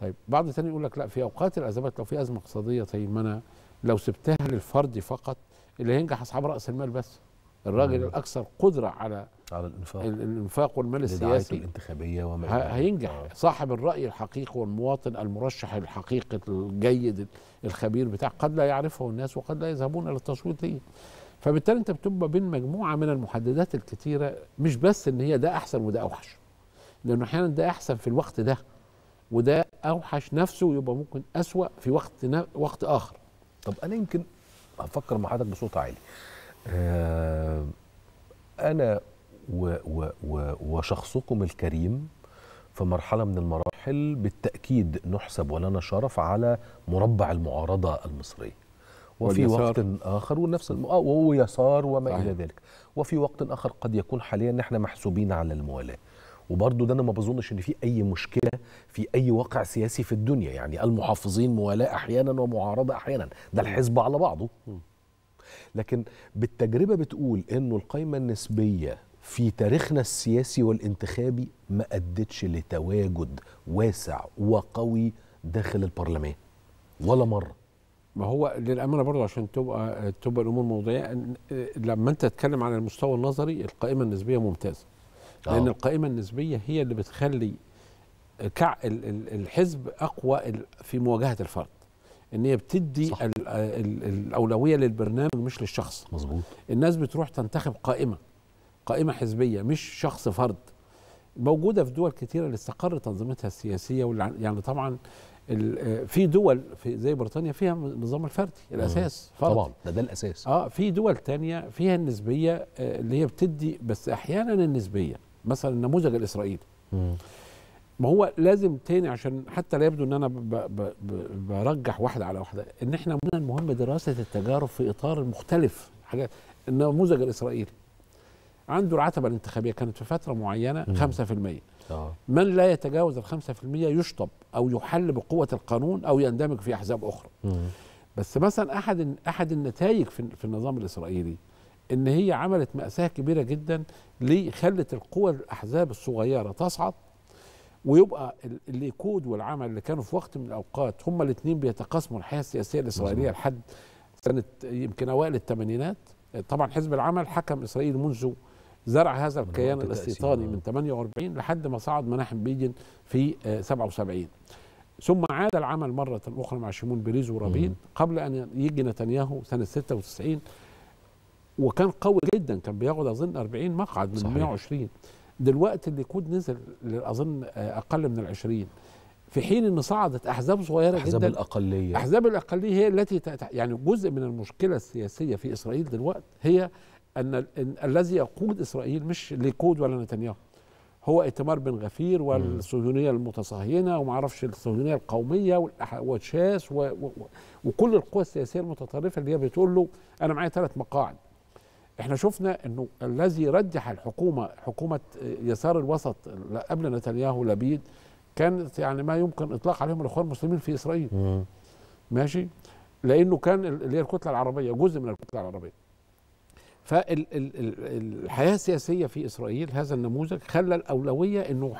طيب بعض تاني يقول لك لا، في أوقات الأزمات لو في أزمة اقتصادية، طيب ما أنا لو سبتها للفرد فقط اللي هينجح أصحاب رأس المال بس، الراجل مم. الأكثر قدرة على على الانفاق الانفاق والمال السياسي الانتخابيه وما هينجح. صاحب الراي الحقيقي والمواطن المرشح الحقيقي الجيد الخبير بتاع قد لا يعرفه الناس وقد لا يذهبون الى التصويت ليه. فبالتالي انت بتبقى بين مجموعه من المحددات الكتيره، مش بس ان هي ده احسن وده اوحش، لانه احيانا ده احسن في الوقت ده وده اوحش نفسه ويبقى ممكن اسوأ في وقت وقت اخر. طب انا يمكن افكر مع حضرتك بصوت عالي. آه انا و و و وشخصكم الكريم في مرحلة من المراحل بالتأكيد نحسب ولنا شرف على مربع المعارضة المصرية، وفي وقت آخر ونفس وهو يسار وما إلى ذلك، وفي وقت آخر قد يكون حاليا نحن محسوبين على الموالاة. وبرضه ده انا ما بظنش ان في اي مشكله في اي واقع سياسي في الدنيا، يعني المحافظين موالاه احيانا ومعارضه احيانا، ده الحزب على بعضه. لكن بالتجربه بتقول انه القائمة النسبية في تاريخنا السياسي والانتخابي ما أدتش لتواجد واسع وقوي داخل البرلمان ولا مرة. ما هو للأمانة برضه عشان تبقى تبقى الأمور موضوعية، لما أنت تتكلم على المستوى النظري القائمة النسبية ممتازة، لأن آه. القائمة النسبية هي اللي بتخلي كع الحزب أقوى في مواجهة الفرد، ان هي بتدي ال ال الأولوية للبرنامج مش للشخص. مظبوط. الناس بتروح تنتخب قائمة قائمة حزبية مش شخص فرد. موجودة في دول كتيرة اللي استقر تنظيمتها السياسية، واللي يعني طبعا في دول في زي بريطانيا فيها النظام الفردي الأساس فردي. طبعا ده, ده الأساس. اه في دول تانية فيها النسبية اللي هي بتدي، بس أحيانا النسبية مثلا النموذج الإسرائيلي. مم. ما هو لازم تاني عشان حتى لا يبدو ان انا ب ب ب برجح واحدة على واحدة، ان احنا من المهم دراسة التجارب في إطار مختلف. حاجات النموذج الإسرائيلي عنده العتبة الانتخابية كانت في فترة معينة خمسة بالمئة، من لا يتجاوز الخمسة بالمئة يشطب أو يحل بقوة القانون أو يندمج في أحزاب أخرى. بس مثلا احد احد النتائج في النظام الاسرائيلي ان هي عملت مأساة كبيرة جدا، ليه؟ خلت القوى الاحزاب الصغيرة تصعد، ويبقى الليكود والعمل اللي كانوا في وقت من الاوقات هما الاثنين بيتقاسموا الحياة السياسية الاسرائيلية لحد سنة يمكن اوائل الثمانينات. طبعا حزب العمل حكم اسرائيل منذ زرع هذا الكيان الاستيطاني من ثمانية وأربعين لحد ما صعد مناحم بيجن في سبعة وسبعين، ثم عاد العمل مرة أخرى مع شيمون بيريز ورابين قبل أن يجي نتنياهو سنة ستة وتسعين، وكان قوي جدا، كان بياخد أظن أربعين مقعد من صحيح. مئة وعشرين. دلوقتي الليكود نزل أظن أقل من العشرين، في حين أن صعدت أحزاب صغيرة أحزاب جدا، أحزاب الأقلية أحزاب الأقلية هي التي تأتح. يعني جزء من المشكلة السياسية في إسرائيل دلوقتي هي أن, ال... أن الذي يقود إسرائيل مش الليكود ولا نتنياهو، هو إيتمار بن غفير والصهيونية المتصهينة وما اعرفش الصهيونية القومية وتشاس و... و... وكل القوى السياسية المتطرفة اللي هي بتقول له أنا معايا ثلاث مقاعد. إحنا شفنا إنه الذي رجح الحكومة حكومة يسار الوسط قبل نتنياهو لبيد كانت يعني ما يمكن إطلاق عليهم الإخوان المسلمين في إسرائيل. مم. ماشي، لأنه كان اللي هي الكتلة العربية جزء من الكتلة العربية. فالحياة السياسية في إسرائيل هذا النموذج خلى الأولوية أنه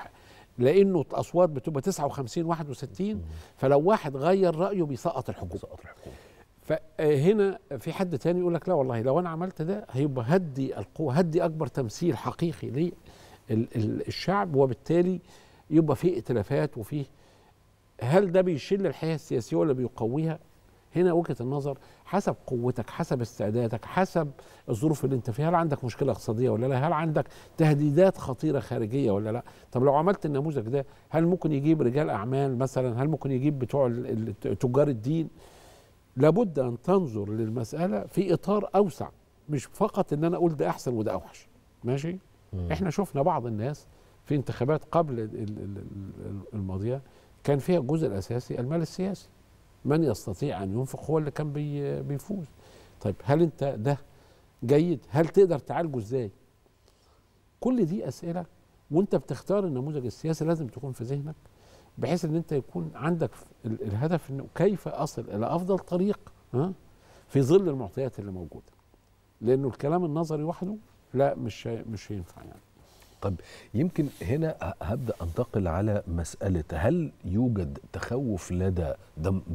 لأنه الأصوات بتبقى تسعة وخمسين واحد وستين، فلو واحد غير رأيه بيسقط الحكومة. فهنا في حد تاني يقول لك لا والله لو أنا عملت ده هيبقى هدي القوة، هدي أكبر تمثيل حقيقي للشعب، وبالتالي يبقى فيه ائتلافات وفيه. هل ده بيشل الحياة السياسية ولا بيقويها؟ هنا وجهة النظر حسب قوتك، حسب استعدادك، حسب الظروف اللي انت فيها. هل عندك مشكلة اقتصادية ولا لا؟ هل عندك تهديدات خطيرة خارجية ولا لا؟ طب لو عملت النموذج ده هل ممكن يجيب رجال أعمال مثلا؟ هل ممكن يجيب بتوع تجار الدين؟ لابد أن تنظر للمسألة في إطار أوسع، مش فقط إن أنا أقول ده أحسن وده أوحش. ماشي؟ مم. إحنا شفنا بعض الناس في انتخابات قبل الماضية كان فيها الجزء الأساسي المال السياسي، من يستطيع أن ينفق هو اللي كان بيفوز. طيب هل أنت ده جيد؟ هل تقدر تعالجه إزاي؟ كل دي أسئلة، وأنت بتختار النموذج السياسي لازم تكون في ذهنك، بحيث أن أنت يكون عندك الهدف أنه كيف أصل إلى أفضل طريق في ظل المعطيات اللي موجودة، لأنه الكلام النظري وحده لا مش مش هينفع يعني. طب يمكن هنا هبدأ أنتقل على مسألة هل يوجد تخوف لدى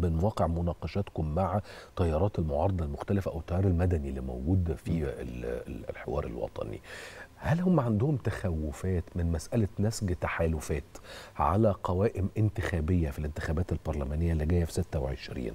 من واقع مناقشاتكم مع تيارات المعارضة المختلفة أو التيار المدني اللي موجود في الحوار الوطني، هل هم عندهم تخوفات من مسألة نسج تحالفات على قوائم انتخابية في الانتخابات البرلمانية اللي جاية في ستة وعشرين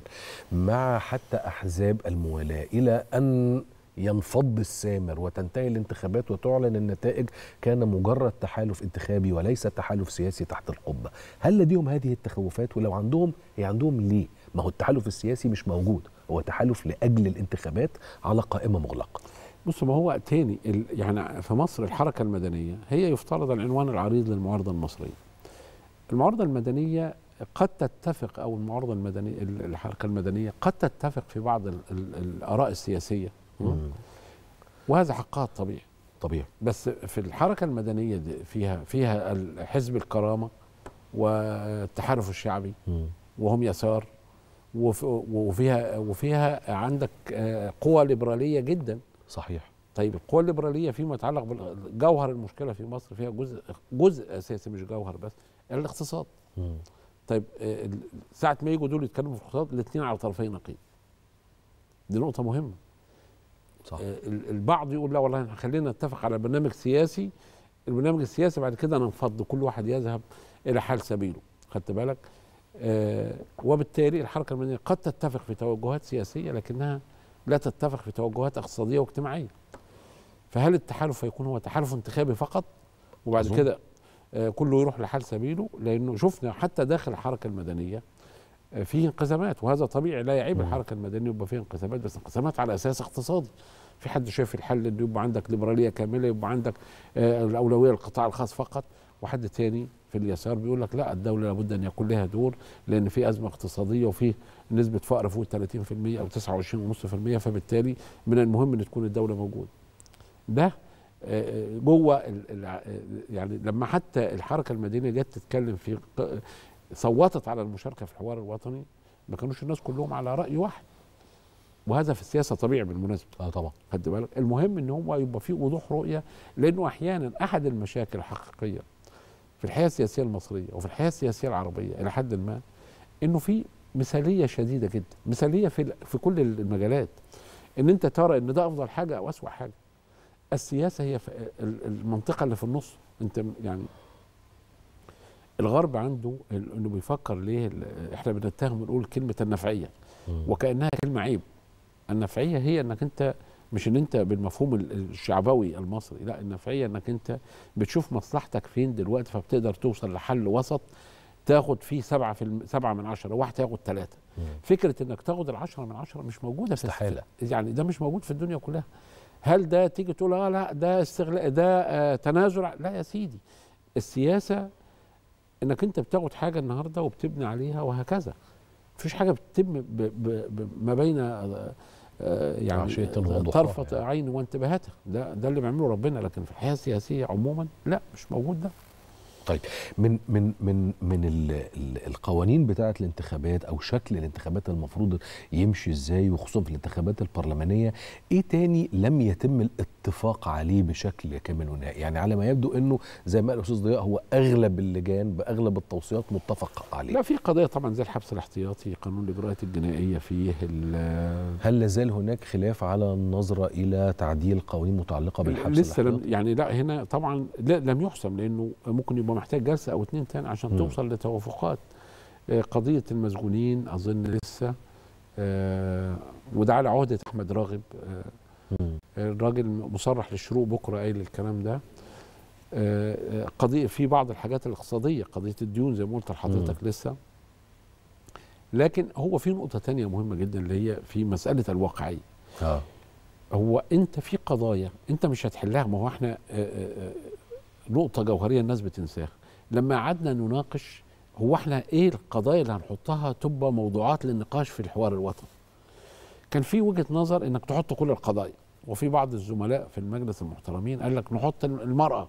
مع حتى أحزاب الموالاة، إلى أن ينفض السامر وتنتهي الانتخابات وتعلن النتائج كان مجرد تحالف انتخابي وليس تحالف سياسي تحت القبة؟ هل لديهم هذه التخوفات؟ ولو عندهم هي عندهم ليه؟ ما هو التحالف السياسي مش موجود، هو تحالف لأجل الانتخابات على قائمة مغلقة. بص، ما هو تاني يعني في مصر الحركة المدنية هي يفترض العنوان العريض للمعارضة المصرية. المعارضة المدنية قد تتفق أو المعارضة المدنية الحركة المدنية قد تتفق في بعض الآراء السياسية، وهذا حقها الطبيعي طبيعي. بس في الحركة المدنية دي فيها فيها حزب الكرامة والتحالف الشعبي مم. وهم يسار، وفيها وفيها عندك قوى ليبرالية جدا. صحيح. طيب القوى الليبرالية فيما يتعلق بالجوهر المشكلة في مصر فيها جزء جزء أساسي مش جوهر بس، الاقتصاد. مم. طيب ساعة ما يجوا دول يتكلموا في الاقتصاد الاثنين على طرفي نقيض، دي نقطة مهمة. صح. البعض يقول لا والله خلينا نتفق على برنامج سياسي، البرنامج السياسي بعد كده ننفض كل واحد يذهب الى حال سبيله، خدت بالك؟ آه وبالتالي الحركه المدنيه قد تتفق في توجهات سياسيه لكنها لا تتفق في توجهات اقتصاديه واجتماعيه. فهل التحالف هيكون هو تحالف انتخابي فقط وبعد أزم. كده آه كله يروح لحال سبيله؟ لانه شفنا حتى داخل الحركه المدنيه فيه انقسامات، وهذا طبيعي لا يعيب الحركه المدنيه يبقى فيها انقسامات، بس انقسامات على اساس اقتصادي. في حد شايف الحل انه يبقى عندك ليبراليه كامله، يبقى عندك آه الاولويه للقطاع الخاص فقط، وحد تاني في اليسار بيقول لك لا الدوله لابد ان يكون لها دور لان في ازمه اقتصاديه وفي نسبه فقر فوق ثلاثين بالمئة او تسعة وعشرين فاصلة خمسة بالمئة، فبالتالي من المهم ان تكون الدوله موجوده. ده آه جوه يعني لما حتى الحركه المدنيه جت تتكلم في صوتت على المشاركه في الحوار الوطني ما كانوش الناس كلهم على راي واحد، وهذا في السياسه طبيعي بالمناسبه. اه طبعا. خد بالك؟ المهم ان هو يبقى فيه وضوح رؤيه، لانه احيانا احد المشاكل الحقيقيه في الحياه السياسيه المصريه وفي الحياه السياسيه العربيه الى حد ما انه في مثاليه شديده جدا، مثاليه في في كل المجالات، ان انت ترى ان ده افضل حاجه او اسوء حاجه. السياسه هي المنطقه اللي في النص، انت يعني الغرب عنده انه بيفكر ليه، احنا بنتهم بنقول كلمه النفعيه وكانها كلمه عيب. النفعيه هي انك انت مش ان انت بالمفهوم الشعبوي المصري، لا، النفعيه انك انت بتشوف مصلحتك فين دلوقتي فبتقدر توصل لحل وسط تاخد فيه سبعه في سبعه من عشره، واحد هياخد ثلاثه. فكره انك تاخد العشره من عشره مش موجوده في الحياه، يعني ده مش موجود في الدنيا كلها. هل ده تيجي تقول اه لا ده استغلاء ده آه تنازل؟ لا يا سيدي، السياسه انك انت بتاخد حاجه النهارده وبتبني عليها وهكذا. مفيش حاجه بتتم ما بين يعني طرفه يعني. عين وانتباهاتها، ده ده اللي بيعمله ربنا، لكن في الحياه السياسيه عموما لا، مش موجود ده. طيب، من من من من القوانين بتاعه الانتخابات او شكل الانتخابات المفروض يمشي ازاي، وخصوصا في الانتخابات البرلمانيه، ايه تاني لم يتم الاتفاق عليه بشكل كامل ونهائي؟ يعني على ما يبدو انه زي ما قال الاستاذ ضياء، هو اغلب اللجان باغلب التوصيات متفق عليه. لا، في قضايا طبعا زي الحبس الاحتياطي، قانون الاجراءات الجنائيه فيه. هل لازال هناك خلاف على النظره الى تعديل قوانين متعلقه بالحبس لسه الاحتياطي؟ لسه يعني لا، هنا طبعا لا لم يحسم، لانه ممكن يبقى محتاج جلسه او اتنين تاني عشان م. توصل لتوافقات. قضيه المسجونين اظن لسه، وده على عهده احمد راغب، الراجل مصرح للشروق بكره قايل الكلام ده. قضيه في بعض الحاجات الاقتصاديه، قضيه الديون زي ما قلت لحضرتك لسه. لكن هو في نقطه تانية مهمه جدا اللي هي في مساله الواقعيه. اه هو انت في قضايا انت مش هتحلها، ما هو احنا نقطة جوهرية الناس بتنساها. لما قعدنا نناقش هو احنا ايه القضايا اللي هنحطها تبقى موضوعات للنقاش في الحوار الوطني، كان في وجهة نظر انك تحط كل القضايا، وفي بعض الزملاء في المجلس المحترمين قال لك نحط المرأة،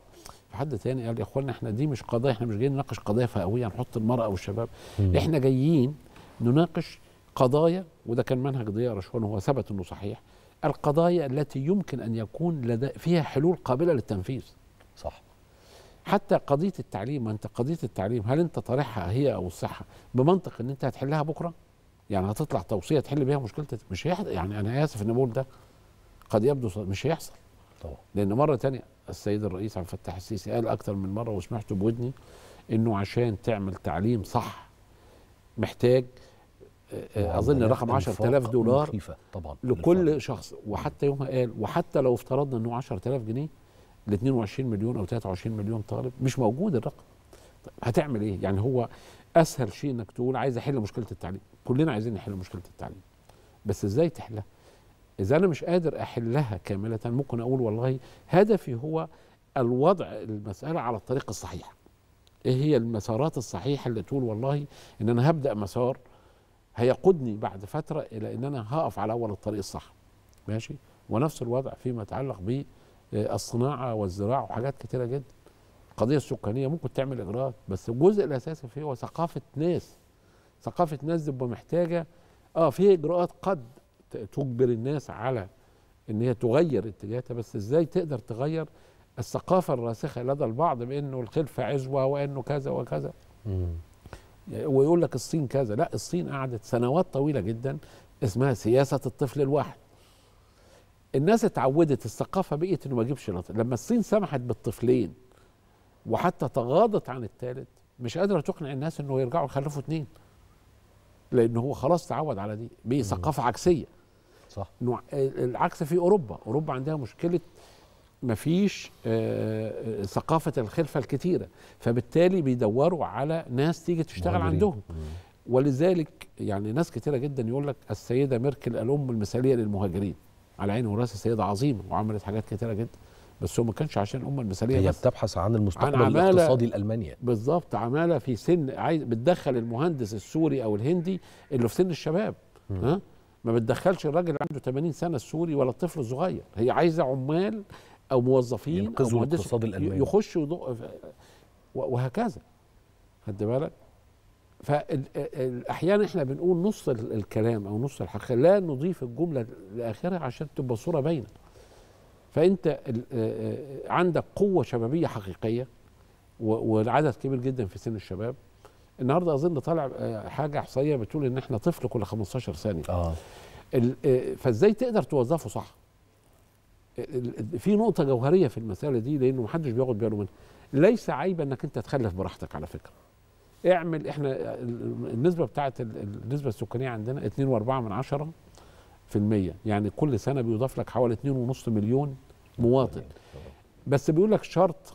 في حد تاني قال يا اخوانا احنا دي مش قضايا، احنا مش جايين نناقش قضايا فئوية نحط المرأة والشباب، احنا جايين نناقش قضايا، وده كان منهج ضياء رشوان وهو ثبت انه صحيح، القضايا التي يمكن ان يكون لدى فيها حلول قابلة للتنفيذ. صح. حتى قضية التعليم، انت قضية التعليم هل انت طارحها هي او الصحة بمنطق ان انت هتحلها بكرة؟ يعني هتطلع توصية تحل بيها مشكلة؟ مش هيحصل. يعني انا اسف ان اقول ده، قد يبدو مش هيحصل طبعا، لان مرة تانية السيد الرئيس عبد الفتاح السيسي قال اكتر من مرة وسمعته بودني انه عشان تعمل تعليم صح محتاج اظن رقم عشرة آلاف دولار طبعا لكل شخص، وحتى يومها قال وحتى لو افترضنا انه عشرة آلاف جنيه ل اتنين وعشرين مليون او تلاتة وعشرين مليون طالب، مش موجود الرقم. طيب هتعمل ايه؟ يعني هو اسهل شيء انك تقول عايز احل مشكله التعليم، كلنا عايزين نحل مشكله التعليم، بس ازاي تحلها؟ اذا انا مش قادر احلها كامله ممكن اقول والله هدفي هو الوضع المساله على الطريق الصحيح. ايه هي المسارات الصحيحه اللي تقول والله ان انا هبدا مسار هيقودني بعد فتره الى ان انا هقف على اول الطريق الصح. ماشي؟ ونفس الوضع فيما يتعلق ب الصناعة والزراعة وحاجات كتيرة جدا. القضية السكانية ممكن تعمل إجراءات، بس الجزء الأساسي فيه هو ثقافة ناس. ثقافة ناس تبقى محتاجة اه في إجراءات قد تجبر الناس على إن هي تغير اتجاهاتها، بس إزاي تقدر تغير الثقافة الراسخة لدى البعض بإنه الخلفة عزوة وإنه كذا وكذا. مم. ويقول لك الصين كذا، لا الصين قعدت سنوات طويلة جدا اسمها سياسة الطفل الواحد. الناس اتعودت، الثقافه بقيت انه ما اجيبش لطفل. لما الصين سمحت بالطفلين وحتى تغاضت عن الثالث، مش قادره تقنع الناس انه يرجعوا يخلفوا اثنين، لان هو خلاص تعود على دي، دي ثقافه عكسيه. صح. نوع العكس في اوروبا، اوروبا عندها مشكله ما فيش آه ثقافه الخلفه الكثيره، فبالتالي بيدوروا على ناس تيجي تشتغل مغيرين عندهم. مم. ولذلك يعني ناس كثيره جدا يقول لك السيده ميركل الام المثاليه للمهاجرين، على عيني وراسي سيده عظيمه وعملت حاجات كتيره جدا، بس هو ما كانش عشان الامه المثاليه، هي بتبحث عن المستقبل عن الاقتصادي لالمانيا. بالظبط، عماله في سن عايز بتدخل المهندس السوري او الهندي اللي في سن الشباب، ها ما بتدخلش الراجل اللي عنده تمانين سنة السوري ولا الطفل الصغير، هي عايزه عمال او موظفين ينقذوا الاقتصاد الالماني يخشوا وهكذا. خد بالك؟ فأحيانا احنا بنقول نص الكلام او نص الحقيقه، لا نضيف الجمله لاخرها عشان تبقى الصوره باينه. فانت عندك قوه شبابيه حقيقيه والعدد كبير جدا في سن الشباب. النهارده اظن طالع حاجه احصائيه بتقول ان احنا طفل كل خمستاشر ثانيه. اه فازاي تقدر توظفه صح؟ في نقطه جوهريه في المساله دي لانه محدش بياخد باله منها. ليس عيب انك انت تخلف براحتك على فكره. اعمل، احنا النسبه بتاعت النسبه السكانيه عندنا اتنين واربعة من عشرة في المية، يعني كل سنه بيضاف لك حوالي اتنين ونص مليون مواطن. بس بيقول لك شرط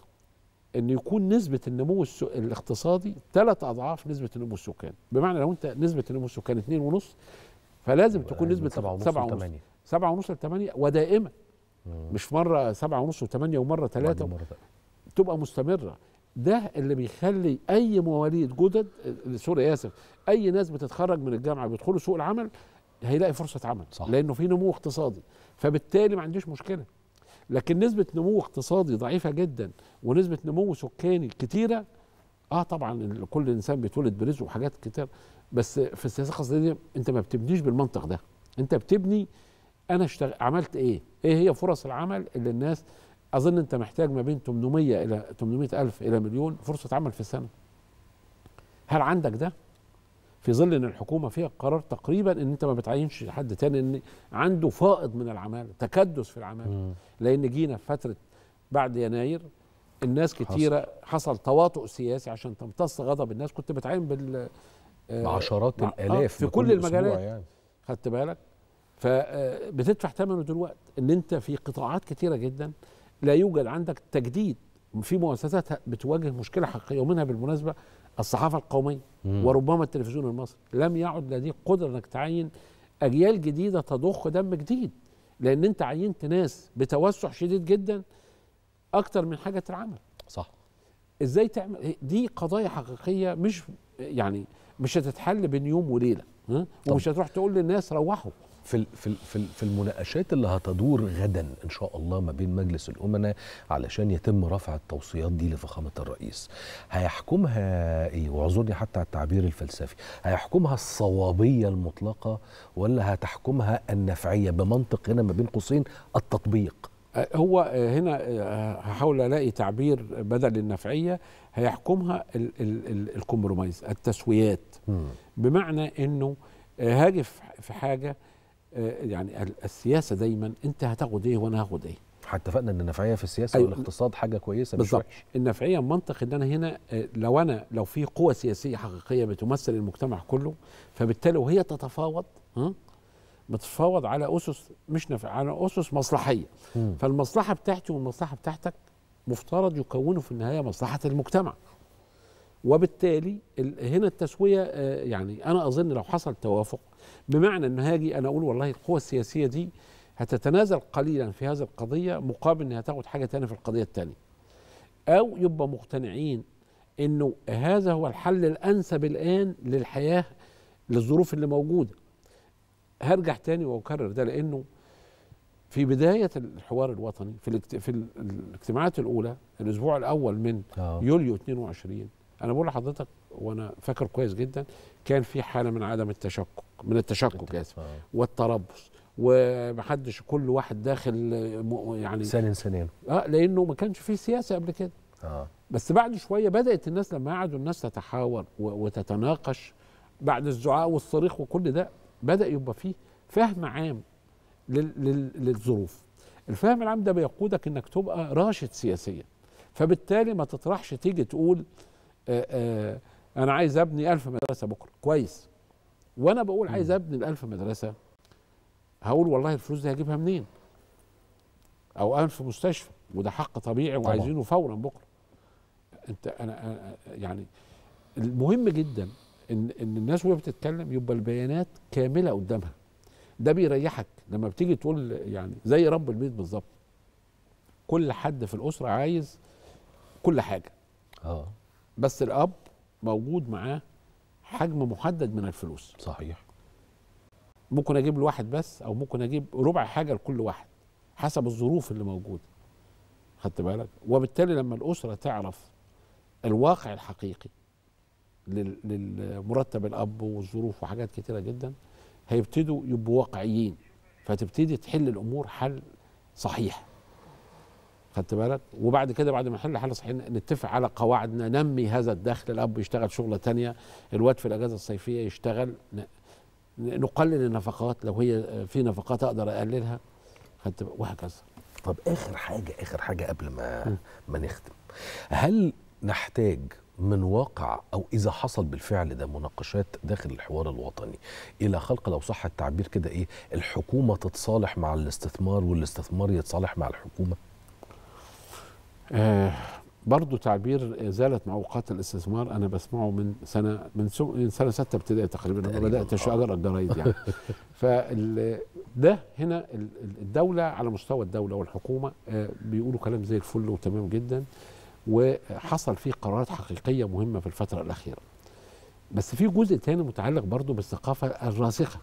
ان يكون نسبه النمو الاقتصادي ثلاث اضعاف نسبه النمو السكاني، بمعنى لو انت نسبه النمو السكاني اتنين ونص فلازم تكون نسبه سبعة ونص لتمانية ودائمه، مش مره سبعة ونص وتمانية ومره ثلاثة، تبقى مستمره. ده اللي بيخلي اي مواليد جدد سوري اسف اي ناس بتتخرج من الجامعه بيدخلوا سوق العمل هيلاقي فرصه عمل، صح. لانه في نمو اقتصادي، فبالتالي ما عنديش مشكله. لكن نسبه نمو اقتصادي ضعيفه جدا ونسبه نمو سكاني كتيره، اه طبعا كل انسان بيتولد برزق وحاجات كتير، بس في السياسه الخاصه دي انت ما بتبنيش بالمنطق ده، انت بتبني انا اشتغل عملت ايه؟ ايه هي فرص العمل اللي الناس، اظن انت محتاج ما بين تمنمية الى تمنمية الف الى مليون فرصه عمل في السنه. هل عندك ده؟ في ظل ان الحكومه فيها قرار تقريبا ان انت ما بتعينش حد تاني، ان عنده فائض من العماله، تكدس في العماله، لان جينا في فتره بعد يناير الناس كتيره حصل, حصل تواطؤ سياسي عشان تمتص غضب الناس. كنت بتعين بال عشرات مع... الالاف في كل المجالات يعني. خدت بالك؟ فبتدفع ثمنه دلوقتي ان انت في قطاعات كتيره جدا لا يوجد عندك تجديد، في مؤسسات بتواجه مشكله حقيقيه، ومنها بالمناسبه الصحافه القوميه مم. وربما التلفزيون المصري، لم يعد لديك قدره انك تعين اجيال جديده تضخ دم جديد، لان انت عينت ناس بتوسع شديد جدا اكتر من حاجه العمل. صح. ازاي تعمل دي؟ قضايا حقيقيه مش يعني مش هتتحل بين يوم وليله، ها؟ ومش هتروح تقول للناس روحوا. في في في المناقشات اللي هتدور غدا ان شاء الله ما بين مجلس الامناء علشان يتم رفع التوصيات دي لفخامه الرئيس، هيحكمها ايه؟ واعذرني حتى على التعبير الفلسفي، هيحكمها الصوابيه المطلقه ولا هتحكمها النفعيه؟ بمنطق هنا ما بين قوسين التطبيق. هو هنا هحاول الاقي تعبير بدل النفعيه، هيحكمها ال ال ال الكمبرومايز، التسويات. م. بمعنى انه هاجي في حاجه، يعني السياسه دايما انت هتاخد ايه وانا هاخد ايه. حتى اتفقنا ان النفعيه في السياسه أيوة. والاقتصاد حاجه كويسه مش وحش. النفعيه منطق ان انا هنا لو انا لو في قوه سياسيه حقيقيه بتمثل المجتمع كله، فبالتالي وهي تتفاوض ها بتتفاوض على اسس مش نفع، على اسس مصلحيه. م. فالمصلحه بتاعتي والمصلحه بتاعتك مفترض يكونوا في النهايه مصلحه المجتمع. وبالتالي هنا التسويه، يعني انا اظن لو حصل توافق، بمعنى ان هاجي انا اقول والله القوى السياسيه دي هتتنازل قليلا في هذه القضيه مقابل انها تاخد حاجه ثانيه في القضيه الثانيه، او يبقى مقتنعين انه هذا هو الحل الانسب الان للحياه للظروف اللي موجوده. هرجع تاني واكرر ده لانه في بدايه الحوار الوطني في في الاجتماعات الاولى الاسبوع الاول من يوليو اتنين وعشرين، انا بقول لحضرتك وانا فاكر كويس جدا كان في حاله من عدم التشكك، من التشكك اسف والتربص، ومحدش كل واحد داخل يعني سالن سنين، اه لانه ما كانش في سياسه قبل كده. اه بس بعد شويه بدات الناس لما قعدوا الناس تتحاور وتتناقش بعد الزعاق والصريخ وكل ده، بدا يبقى فيه فهم عام للظروف. الفهم العام ده بيقودك انك تبقى راشد سياسيا، فبالتالي ما تطرحش تيجي تقول أنا عايز أبني ألف مدرسة بكرة، كويس. وأنا بقول عايز أبني الألف مدرسة، هقول والله الفلوس دي هجيبها منين؟ أو ألف مستشفى، وده حق طبيعي وعايزينه فورا بكرة. أنت أنا يعني المهم جدا إن إن الناس وهي بتتكلم يبقى البيانات كاملة قدامها. ده بيريحك لما بتيجي تقول يعني زي رب البيت بالظبط. كل حد في الأسرة عايز كل حاجة. أه بس الأب موجود معاه حجم محدد من الفلوس. صحيح. ممكن أجيب لواحد بس أو ممكن أجيب ربع حاجة لكل واحد حسب الظروف اللي موجودة. خدت بالك؟ وبالتالي لما الأسرة تعرف الواقع الحقيقي للمرتب الاب والظروف وحاجات كتيره جدا، هيبتدوا يبقوا واقعيين، فتبتدي تحل الامور حل صحيح. خدت بالك؟ وبعد كده بعد ما نحل حل صحيح نتفق على قواعدنا، ننمي هذا الدخل، الاب يشتغل شغله ثانيه، الواد في الاجازه الصيفيه يشتغل، نقلل النفقات لو هي في نفقات اقدر اقللها، خدت بالك؟ وهكذا. طب اخر حاجه اخر حاجه قبل ما ما نختم، هل نحتاج من واقع او اذا حصل بالفعل ده مناقشات داخل الحوار الوطني الى خلق، لو صح التعبير كده، ايه، الحكومه تتصالح مع الاستثمار والاستثمار يتصالح مع الحكومه؟ آه برضو تعبير زالت معوقات الاستثمار، انا بسمعه من سنه من, من سنه سته ابتدائي تقريبا، انا بدات اشجر الجرايد يعني. فده هنا الدوله على مستوى الدوله والحكومه آه بيقولوا كلام زي الفل وتمام جدا، وحصل فيه قرارات حقيقيه مهمه في الفتره الاخيره. بس في جزء تاني متعلق برضه بالثقافه الراسخه.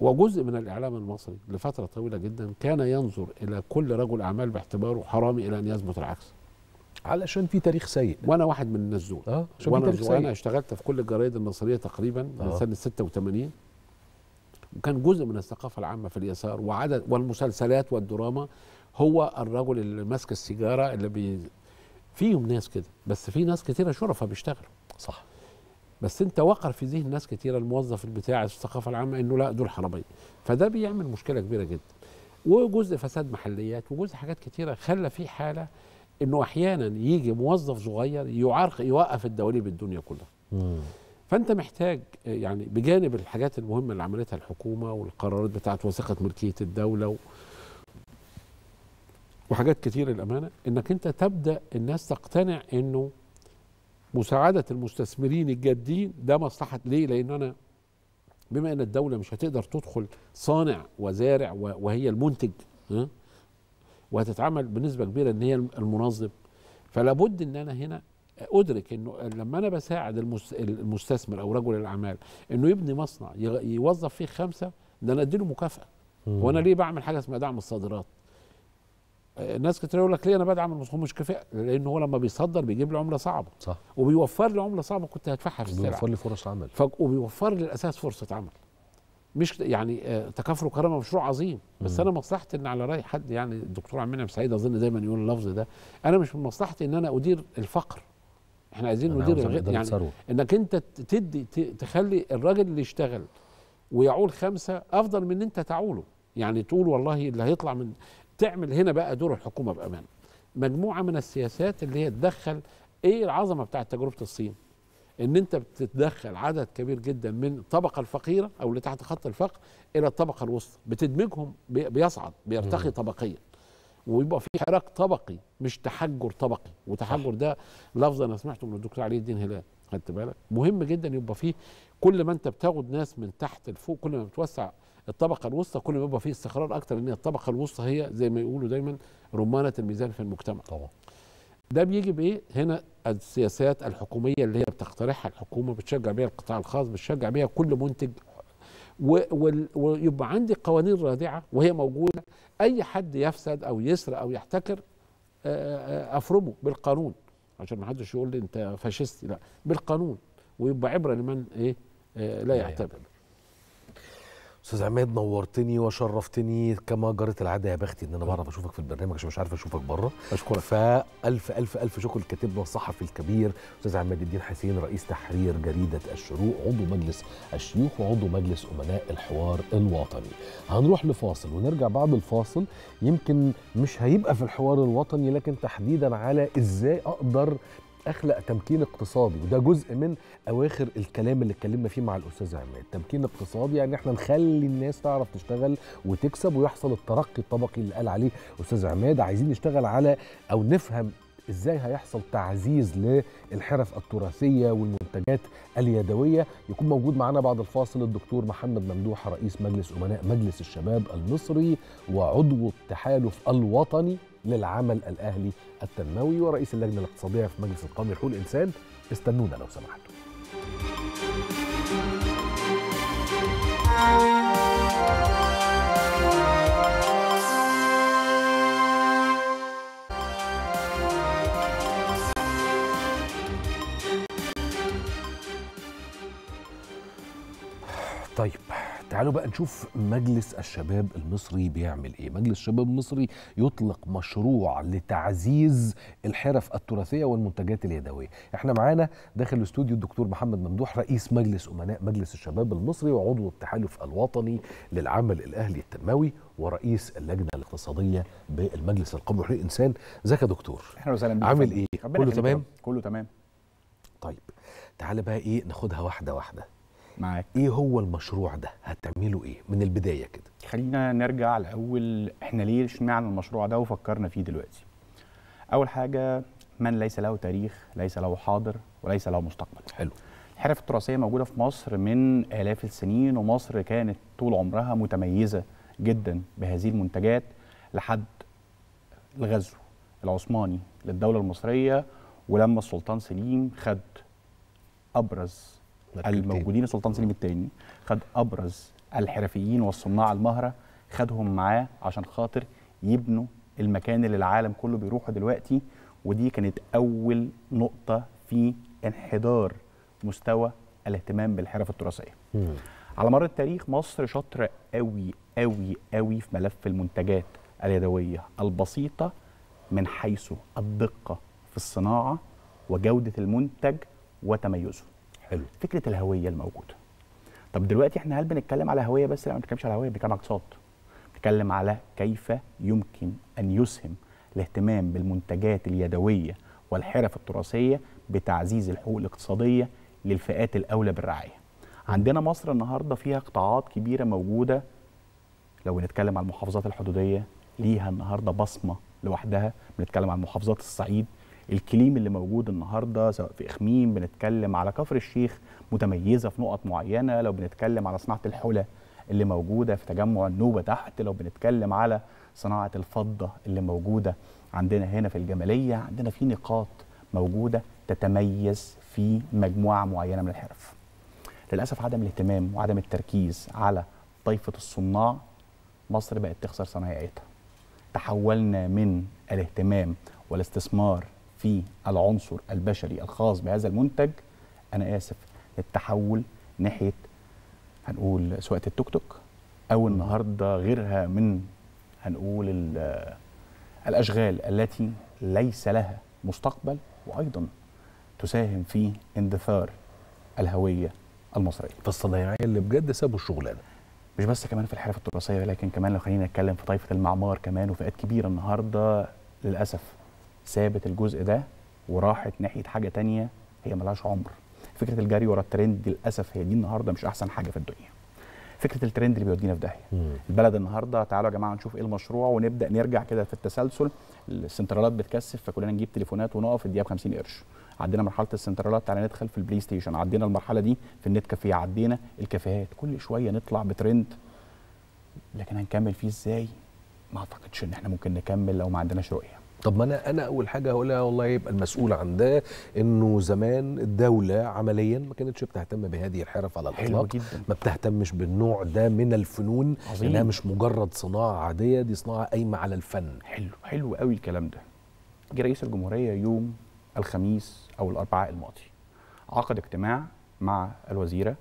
وجزء من الاعلام المصري لفتره طويله جدا كان ينظر الى كل رجل اعمال باعتباره حرامي الى ان يثبت العكس. علشان في تاريخ سيء. وانا واحد من الناس دول. اه وانا وانا اشتغلت في كل الجرايد المصريه تقريبا من آه. سنه ستة وثمانين. وكان جزء من الثقافه العامه في اليسار وعدد والمسلسلات والدراما هو الرجل اللي ماسك السيجاره اللي بي... فيهم ناس كده، بس في ناس كتيره شرفاء بيشتغلوا صح، بس انت وقر في ذهن ناس كتيره الموظف بتاع الثقافه العامه انه لا دول حراميه، فده بيعمل مشكله كبيره جدا. وجزء فساد محليات وجزء حاجات كتيره خلى في حاله انه احيانا يجي موظف صغير يعرق يوقف الدواليب الدنيا كلها. مم. فانت محتاج يعني بجانب الحاجات المهمه اللي عملتها الحكومه والقرارات بتاعت وثيقه ملكيه الدوله و... وحاجات كتير للأمانة، انك انت تبدأ الناس تقتنع انه مساعدة المستثمرين الجادين ده مصلحة. ليه؟ لان انا بما ان الدولة مش هتقدر تدخل صانع وزارع وهي المنتج، وهتتعمل بنسبة كبيرة ان هي المنظم، فلا بد ان انا هنا ادرك انه لما انا بساعد المستثمر او رجل الاعمال انه يبني مصنع يوظف فيه خمسة، ده انا اديله مكافأة. وانا ليه بعمل حاجة اسمها دعم الصادرات؟ ناس كتير يقول لك ليه انا بدعم المصنع؟ مش كفاءه، لان هو لما بيصدر بيجيب لي عمله صعبه صح، وبيوفر لي عمله صعبه كنت هدفعها في السلع، بيوفر لي فرص عمل، وبيوفر لي الاساس فرصه عمل. مش يعني تكافل وكرامه مشروع عظيم، بس انا مصلحتي ان على راي حد يعني الدكتور عبد المنعم سعيد اظن دايما يقول اللفظ ده، انا مش من مصلحتي ان انا ادير الفقر، احنا عايزين ندير الغنى، يعني سروة. انك انت تدي تخلي الراجل اللي يشتغل ويعول خمسه افضل من ان انت تعوله، يعني تقول والله اللي هيطلع من تعمل هنا بقى دور الحكومه بامان. مجموعه من السياسات اللي هي تدخل، ايه العظمه بتاعت تجربه الصين؟ ان انت بتتدخل عدد كبير جدا من الطبقه الفقيره او اللي تحت خط الفقر الى الطبقه الوسطى، بتدمجهم بيصعد بيرتقي طبقيا، ويبقى في حراك طبقي مش تحجر طبقي، وتحجر ده لفظ انا سمعته من الدكتور علي الدين هلال، خدت بالك؟ مهم جدا يبقى فيه كل ما انت بتاخد ناس من تحت لفوق، كل ما بتوسع الطبقة الوسطى كل ما يبقى فيه استقرار أكتر، لأن الطبقة الوسطى هي زي ما يقولوا دايما رمانة الميزان في المجتمع. طبعا. ده بيجي بإيه؟ هنا السياسات الحكومية اللي هي بتقترحها الحكومة، بتشجع بيها القطاع الخاص، بتشجع بيها كل منتج، ويبقى عندي قوانين رادعة وهي موجودة، أي حد يفسد أو يسرق أو يحتكر أفرمه بالقانون، عشان ما حدش يقول لي أنت فاشستي، لا، بالقانون، ويبقى عبرة لمن إيه؟ لا يعتبر. استاذ عماد نورتني وشرفتني كما جرت العاده، يا بختي ان انا بعرف اشوفك في البرنامج عشان مش عارف اشوفك بره. اشكرك. فالف الف الف شكر لكاتبنا الصحفي الكبير استاذ عماد الدين حسين، رئيس تحرير جريده الشروق، عضو مجلس الشيوخ وعضو مجلس امناء الحوار الوطني. هنروح لفاصل ونرجع بعد الفاصل، يمكن مش هيبقى في الحوار الوطني لكن تحديدا على ازاي اقدر اخلق تمكين اقتصادي، وده جزء من اواخر الكلام اللي اتكلمنا فيه مع الاستاذ عماد. تمكين اقتصادي يعني احنا نخلي الناس تعرف تشتغل وتكسب ويحصل الترقي الطبقي اللي قال عليه استاذ عماد. عايزين نشتغل على او نفهم ازاي هيحصل تعزيز للحرف التراثيه والمنتجات اليدويه. يكون موجود معنا بعد الفاصل الدكتور محمد ممدوح، رئيس مجلس امناء مجلس الشباب المصري وعضو التحالف الوطني للعمل الأهلي التنموي ورئيس اللجنة الاقتصادية في مجلس القومي لحقوق الإنسان. استنونا لو سمحتوا. تعالوا بقى نشوف مجلس الشباب المصري بيعمل ايه. مجلس الشباب المصري يطلق مشروع لتعزيز الحرف التراثية والمنتجات اليدوية. احنا معانا داخل الاستوديو الدكتور محمد ممدوح رئيس مجلس امناء مجلس الشباب المصري وعضو التحالف الوطني للعمل الاهلي التنموي ورئيس اللجنه الاقتصاديه بالمجلس القومي لحقوق الانسان. ازيك يا دكتور؟ اهلا وسهلا بيك. عامل ايه؟ كله تمام؟ كله تمام. طيب تعالى بقى ايه ناخدها واحده واحده معاك. ايه هو المشروع ده؟ هتعمله ايه من البدايه كده؟ خلينا نرجع لاول احنا ليه اشمعنى المشروع ده وفكرنا فيه دلوقتي. اول حاجه من ليس له تاريخ ليس له حاضر وليس له مستقبل. حلو. الحرف التراثيه موجوده في مصر من الاف السنين، ومصر كانت طول عمرها متميزه جدا بهذه المنتجات لحد الغزو العثماني للدوله المصريه، ولما السلطان سليم خد ابرز الموجودين، السلطان سليم الثاني خد ابرز الحرفيين والصناع المهره، خدهم معاه عشان خاطر يبنوا المكان اللي العالم كله بيروحه دلوقتي. ودي كانت اول نقطه في انحدار مستوى الاهتمام بالحرف التراثيه. على مر التاريخ مصر شاطره قوي قوي قوي في ملف المنتجات اليدويه البسيطه، من حيث الدقه في الصناعه وجوده المنتج وتميزه. حلو. فكره الهويه الموجوده. طب دلوقتي احنا هل بنتكلم على هويه بس؟ لا، ما بنتكلمش على هويه، بنتكلم على اقتصاد، بنتكلم على كيف يمكن ان يسهم الاهتمام بالمنتجات اليدويه والحرف التراثيه بتعزيز الحقوق الاقتصاديه للفئات الاولى بالرعايه. عندنا مصر النهارده فيها قطاعات كبيره موجوده، لو بنتكلم على المحافظات الحدوديه ليها النهارده بصمه لوحدها، بنتكلم على محافظات الصعيد، الكليم اللي موجود النهارده سواء في اخميم، بنتكلم على كفر الشيخ متميزه في نقط معينه، لو بنتكلم على صناعه الحلى اللي موجوده في تجمع النوبه تحت، لو بنتكلم على صناعه الفضه اللي موجوده عندنا هنا في الجماليه، عندنا في نقاط موجوده تتميز في مجموعه معينه من الحرف. للاسف عدم الاهتمام وعدم التركيز على طائفه الصناع، مصر بقت تخسر صنايعيتها. تحولنا من الاهتمام والاستثمار في العنصر البشري الخاص بهذا المنتج، أنا آسف، التحول ناحية هنقول سواقة التوك توك أو النهاردة غيرها من هنقول الأشغال التي ليس لها مستقبل، وأيضا تساهم في اندثار الهوية المصرية. فالصنايعية اللي بجد سابوا الشغلانة، مش بس كمان في الحرف التراثية، لكن كمان لو خلينا نتكلم في طائفة المعمار كمان، وفئات كبيرة النهاردة للأسف سابت الجزء ده وراحت ناحيه حاجه تانية هي ملهاش عمر. فكره الجري ورا الترند للاسف هي دي النهارده مش احسن حاجه في الدنيا. فكره الترند اللي بيودينا في داهيه. البلد النهارده تعالوا يا جماعه نشوف ايه المشروع ونبدا نرجع كده في التسلسل. السنترالات بتكثف، فكلنا نجيب تليفونات ونقف الدقيقه ب خمسين قرش. عدينا مرحله السنترالات، تعالى ندخل في البلاي ستيشن، عدينا المرحله دي في النت كافيه، عدينا الكافيهات، كل شويه نطلع بترند. لكن هنكمل فيه ازاي؟ ما اعتقدش ان احنا ممكن نكمل لو ما عندناش رؤيه. طب ما انا انا اول حاجه هقولها والله يبقى المسؤول عن ده انه زمان الدوله عمليا ما كانتش بتهتم بهذه الحرف على الاطلاق، ما بتهتمش بالنوع ده من الفنون لانها مش مجرد صناعه عاديه، دي صناعه قايمه على الفن. حلو حلو قوي الكلام ده. جه رئيس الجمهوريه يوم الخميس او الاربعاء الماضي، عقد اجتماع مع الوزيره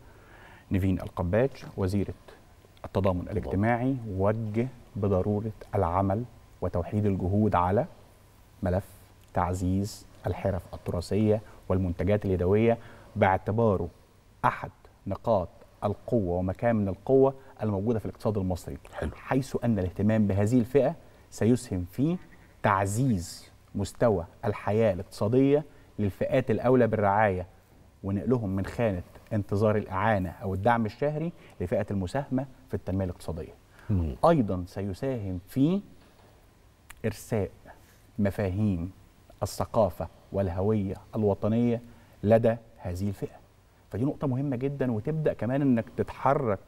نيفين القباج وزيره التضامن الاجتماعي، ووجه بضروره العمل وتوحيد الجهود على ملف تعزيز الحرف التراثية والمنتجات اليدوية باعتباره أحد نقاط القوة ومكامن القوة الموجودة في الاقتصاد المصري. حلو. حيث أن الاهتمام بهذه الفئة سيسهم في تعزيز مستوى الحياة الاقتصادية للفئات الأولى بالرعاية، ونقلهم من خانة انتظار الإعانة أو الدعم الشهري لفئة المساهمة في التنمية الاقتصادية. مم. أيضا سيساهم في إرساء مفاهيم الثقافة والهوية الوطنية لدى هذه الفئة. فدي نقطة مهمة جدا، وتبدأ كمان انك تتحرك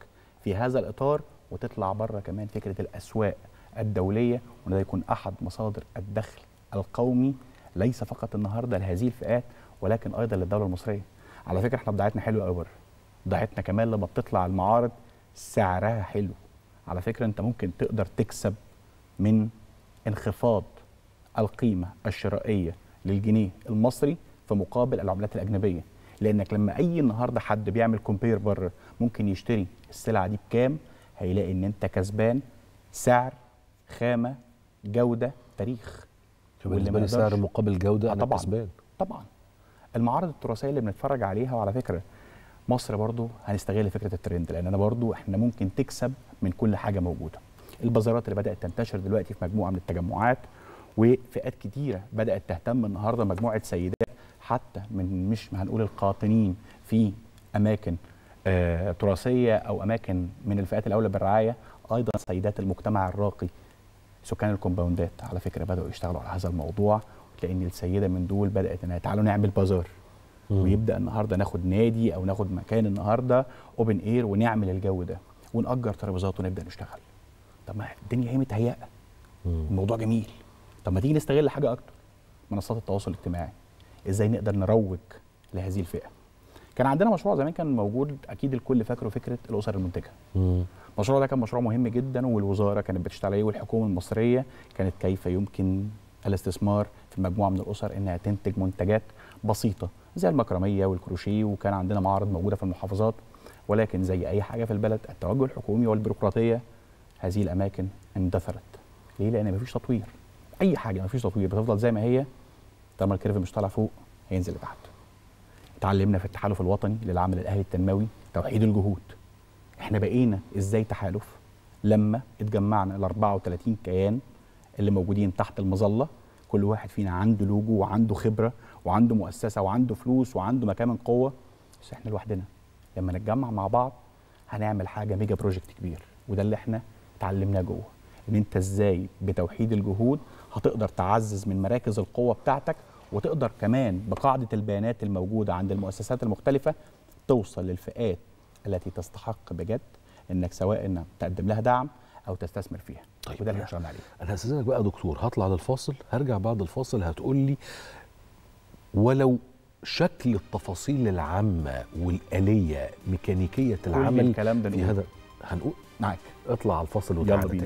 في هذا الإطار وتطلع بره كمان فكرة الأسواق الدولية، وده يكون أحد مصادر الدخل القومي ليس فقط النهاردة لهذه الفئات ولكن أيضا للدولة المصرية. على فكرة احنا بضاعتنا حلوة قوي بره، بضاعتنا كمان لما بتطلع المعارض سعرها حلو. على فكرة انت ممكن تقدر تكسب من انخفاض القيمة الشرائية للجنيه المصري في مقابل العملات الأجنبية، لانك لما اي النهارده حد بيعمل كومبير بره ممكن يشتري السلعه دي بكام، هيلاقي ان انت كسبان سعر، خامه، جوده، تاريخ. بالنسبه لي سعر مقابل جوده انا كسبان. طبعا المعارض التراثيه اللي بنتفرج عليها، وعلى فكره مصر برضو هنستغل فكره الترند، لان انا برضو احنا ممكن تكسب من كل حاجه موجوده. البازارات اللي بدات تنتشر دلوقتي في مجموعه من التجمعات، وفئات كتيره بدات تهتم النهارده، مجموعه سيدات حتى من مش هنقول القاطنين في اماكن آه تراثيه او اماكن من الفئات الاولى بالرعايه، ايضا سيدات المجتمع الراقي سكان الكومباوندات على فكره بداوا يشتغلوا على هذا الموضوع، لان السيده من دول بدات انها تعالوا نعمل بازار، ويبدا النهارده ناخد نادي او ناخد مكان النهارده اوبن اير ونعمل الجو ده ونأجر ترابيزات ونبدا نشتغل. طب ما الدنيا هي متهيئه، الموضوع جميل، طب ما تيجي نستغل حاجه اكتر. منصات التواصل الاجتماعي ازاي نقدر نروج لهذه الفئه. كان عندنا مشروع زمان كان موجود، اكيد الكل فاكره، فكره الاسر المنتجه. المشروع ده كان مشروع مهم جدا، والوزاره كانت بتشتغل عليه، والحكومه المصريه كانت كيف يمكن الاستثمار في مجموعه من الاسر انها تنتج منتجات بسيطه زي المكرميه والكروشيه، وكان عندنا معارض موجوده في المحافظات. ولكن زي اي حاجه في البلد، التوجه الحكومي والبيروقراطيه هذه الاماكن اندثرت. ليه؟ لان مفيش تطوير. اي حاجه مفيش تطوير بتفضل زي ما هي، طالما الكيرف مش طالع فوق هينزل لتحت. اتعلمنا في التحالف الوطني للعمل الاهلي التنموي توحيد الجهود. احنا بقينا ازاي تحالف لما اتجمعنا ال أربعة وثلاثين كيان اللي موجودين تحت المظله، كل واحد فينا عنده لوجو وعنده خبره وعنده مؤسسه وعنده فلوس وعنده مكان من قوه، بس احنا لوحدنا. لما نتجمع مع بعض هنعمل حاجه ميجا بروجكت كبير، وده اللي احنا اتعلمناه جوه، ان انت ازاي بتوحيد الجهود هتقدر تعزز من مراكز القوه بتاعتك، وتقدر كمان بقاعده البيانات الموجوده عند المؤسسات المختلفه توصل للفئات التي تستحق بجد انك سواء انك تقدم لها دعم او تستثمر فيها. طيب وده اللي احنا عليه. انا هستاذنك بقى يا دكتور، هطلع للفاصل، هرجع بعد الفاصل هتقول لي ولو شكل التفاصيل العامه والاليه ميكانيكيه العمل، الكلام ده في هذا هنقول معاك. اطلع على الفاصل وتعالى تاني.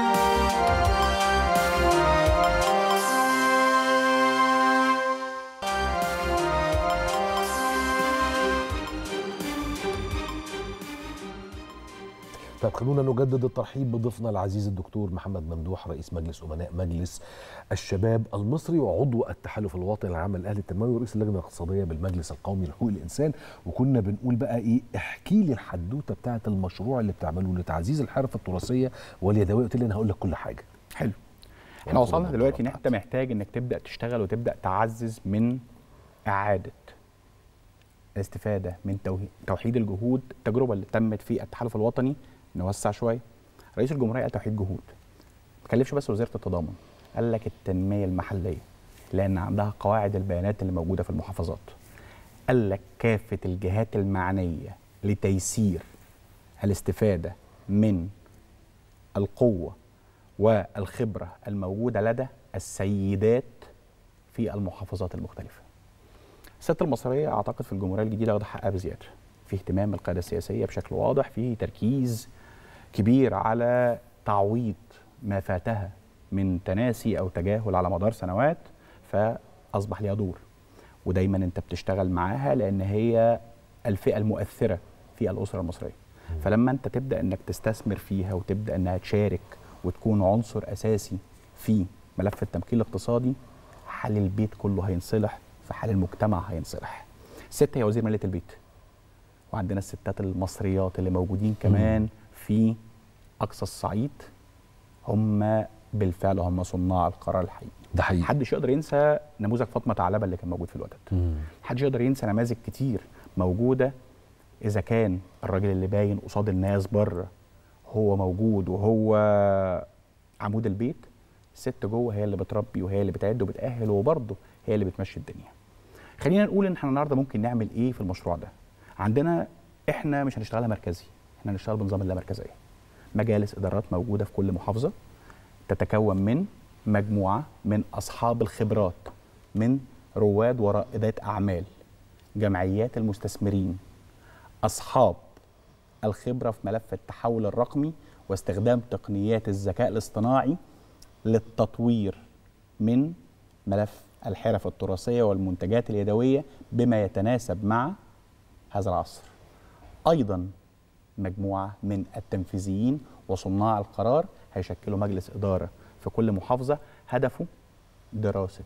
طيب خلونا نجدد الترحيب بضيفنا العزيز الدكتور محمد ممدوح، رئيس مجلس امناء مجلس الشباب المصري وعضو التحالف الوطني للعمل الاهلي التنموي ورئيس اللجنه الاقتصاديه بالمجلس القومي لحقوق الانسان. وكنا بنقول بقى ايه، احكي لي الحدوته بتاعه المشروع اللي بتعملوه لتعزيز الحرف التراثيه واليدويه. قلت لي انا هقول لك كل حاجه. حلو، احنا وصلنا دلوقتي ان انت محتاج انك تبدا تشتغل وتبدا تعزز من اعاده الاستفاده من توحيد الجهود. التجربه اللي تمت في التحالف الوطني نوسع شويه. رئيس الجمهوريه قال توحيد جهود، ما تكلفش بس وزاره التضامن، قال لك التنميه المحليه لان عندها قواعد البيانات اللي موجوده في المحافظات، قال لك كافه الجهات المعنيه لتيسير الاستفاده من القوه والخبره الموجوده لدى السيدات في المحافظات المختلفه. السياده المصريه اعتقد في الجمهوريه الجديده واخده حقها بزياده، في اهتمام القيادة السياسية بشكل واضح، في تركيز كبير على تعويض ما فاتها من تناسي أو تجاهل على مدار سنوات، فأصبح ليها دور، ودايما أنت بتشتغل معاها لأن هي الفئة المؤثرة في الأسرة المصرية. فلما أنت تبدأ أنك تستثمر فيها وتبدأ أنها تشارك وتكون عنصر أساسي في ملف التمكين الاقتصادي، حال البيت كله هينصلح، فحال المجتمع هينصلح. الست هي وزير مالية البيت، وعندنا الستات المصريات اللي موجودين كمان في أقصى الصعيد، هم بالفعل هم صناع القرار الحقيقي. ده حقيقي، محدش يقدر ينسى نموذج فاطمة ثعلبة اللي كان موجود في الوتد، محدش يقدر ينسى نماذج كتير موجودة. إذا كان الراجل اللي باين قصاد الناس بره هو موجود وهو عمود البيت، الست جوه هي اللي بتربي وهي اللي بتعد وبتأهل، وبرضه هي اللي بتمشي الدنيا. خلينا نقول إن احنا النهارده ممكن نعمل إيه في المشروع ده. عندنا احنا مش هنشتغلها مركزي، احنا هنشتغل بنظام اللامركزيه. مجالس ادارات موجوده في كل محافظه تتكون من مجموعه من اصحاب الخبرات، من رواد ورائدات اعمال، جمعيات المستثمرين، اصحاب الخبره في ملف التحول الرقمي واستخدام تقنيات الذكاء الاصطناعي للتطوير من ملف الحرف التراثية والمنتجات اليدوية بما يتناسب مع هذا العصر. أيضا مجموعة من التنفيذيين وصناع القرار هيشكلوا مجلس إدارة في كل محافظة هدفه دراسة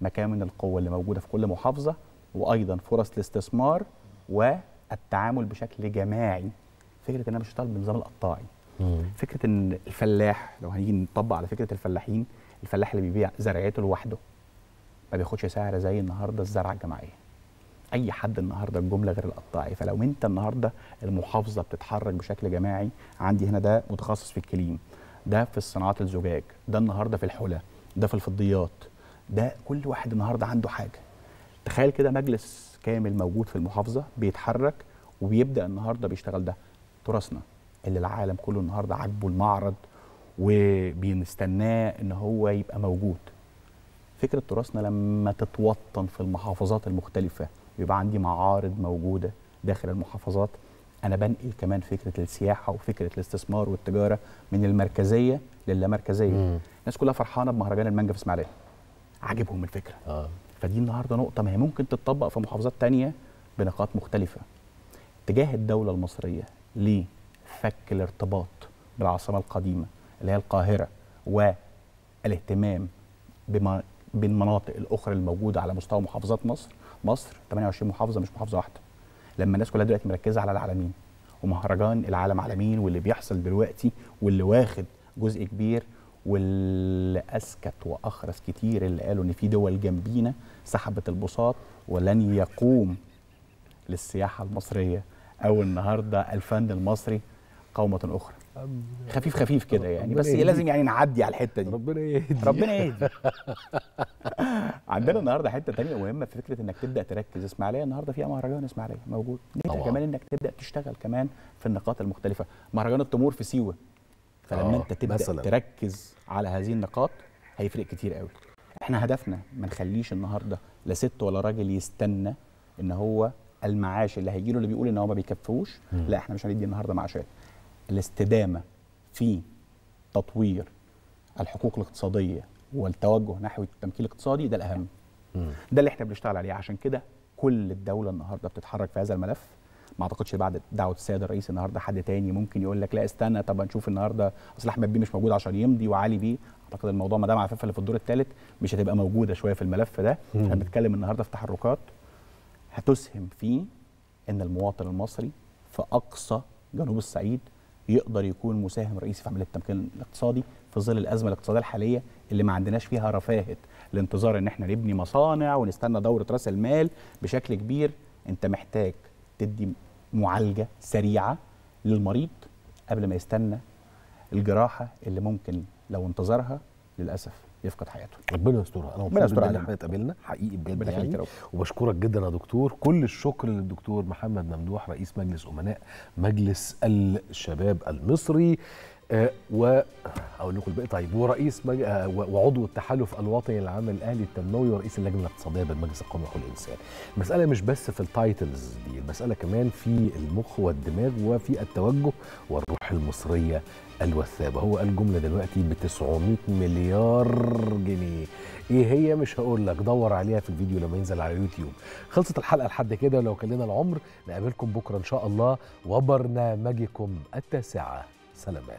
مكامن القوة اللي موجودة في كل محافظة، وأيضا فرص الاستثمار والتعامل بشكل جماعي. فكرة أن أنا مش هشتغل بنظام القطاعي، فكرة أن الفلاح، لو هنيجي نطبق على فكرة الفلاحين، الفلاح اللي بيبيع زرعيته لوحده ما بياخدش سعر زي النهارده الزرعه الجماعيه. اي حد النهارده الجمله غير القطاعي، فلو انت النهارده المحافظه بتتحرك بشكل جماعي، عندي هنا ده متخصص في الكليم، ده في صناعات الزجاج، ده النهارده في الحلى، ده في الفضيات، ده كل واحد النهارده عنده حاجه. تخيل كده مجلس كامل موجود في المحافظه بيتحرك وبيبدا النهارده بيشتغل. ده تراثنا اللي العالم كله النهارده عاجبه المعرض وبنستناه ان هو يبقى موجود. فكره تراثنا لما تتوطن في المحافظات المختلفه ويبقى عندي معارض موجوده داخل المحافظات، انا بنقل كمان فكره السياحه وفكره الاستثمار والتجاره من المركزيه للامركزيه. مم. الناس كلها فرحانه بمهرجان المانجا في اسماعيليه، عاجبهم الفكره. آه. فدي النهارده نقطه ما هي ممكن تتطبق في محافظات ثانيه بنقاط مختلفه. اتجاه الدوله المصريه لفك الارتباط بالعاصمه القديمه اللي هي القاهرة والاهتمام بما بالمناطق الأخرى الموجودة على مستوى محافظات مصر. مصر ثمانية وعشرين محافظة مش محافظة واحدة. لما الناس كلها دلوقتي مركزة على العلمين ومهرجان العالم عالمين واللي بيحصل دلوقتي واللي واخد جزء كبير واللي أسكت وأخرس كتير اللي قالوا إن في دول جنبينا سحبت البساط ولن يقوم للسياحة المصرية أو النهاردة الفن المصري قومة أخرى. خفيف خفيف كده يعني، بس إيه لازم يعني نعدي على الحته دي. ربنا يهدي ربنا يهدي. عندنا النهارده حته ثانيه مهمه في فكره انك تبدا تركز. اسماعيليه النهارده فيها مهرجان اسماعيليه موجود، نيتها كمان انك تبدا تشتغل كمان في النقاط المختلفه، مهرجان التمور في سيوه. فلما انت تبدا مثلاً تركز على هذه النقاط هيفرق كتير قوي. احنا هدفنا ما نخليش النهارده لا ست ولا راجل يستنى ان هو المعاش اللي هيجي له اللي بيقول ان هو ما بيكفوش، لا احنا مش هندي النهارده معاشات. الاستدامة في تطوير الحقوق الاقتصادية والتوجه نحو التمكين الاقتصادي ده الأهم. مم. ده اللي احنا بنشتغل عليه. عشان كده كل الدولة النهاردة بتتحرك في هذا الملف. ما اعتقدش بعد دعوة السيد الرئيس النهاردة حد تاني ممكن يقول لك لا استنى طب نشوف النهاردة اصل احمد بيه مش موجود عشان يمضي وعلي بيه. اعتقد الموضوع ما دام عفافة اللي في الدور الثالث مش هتبقى موجودة شوية في الملف ده. احنا بنتكلم النهاردة في تحركات هتسهم في ان المواطن المصري في أقصى جنوب الصعيد يقدر يكون مساهم رئيسي في عمليه التمكين الاقتصادي في ظل الازمه الاقتصاديه الحاليه اللي ما عندناش فيها رفاهه الانتظار ان احنا نبني مصانع ونستنى دوره راس المال بشكل كبير. انت محتاج تدي معالجه سريعه للمريض قبل ما يستنى الجراحه اللي ممكن لو انتظرها للاسف يفقد حياته. ربنا يسترها. انا مبسوط جدا ان احنا اتقابلنا حقيقي بجد يعني، وبشكرك جدا يا دكتور. كل الشكر للدكتور محمد ممدوح رئيس مجلس امناء مجلس الشباب المصري آه و اقول لكم الباقي. طيب ورئيس مج... آه وعضو التحالف الوطني للعمل الاهلي التنموي ورئيس اللجنه الاقتصاديه بالمجلس القومي لحقوق الانسان. المساله مش بس في التايتلز دي، المساله كمان في المخ والدماغ وفي التوجه والروح المصريه الوثابه. هو قال جمله دلوقتي ب تسعمية مليار جنيه، ايه هي؟ مش هقول لك، دور عليها في الفيديو لما ينزل على اليوتيوب. خلصت الحلقه لحد كده، ولو كان لنا العمر نقابلكم بكره ان شاء الله وبرنامجكم التاسعه. سلامات.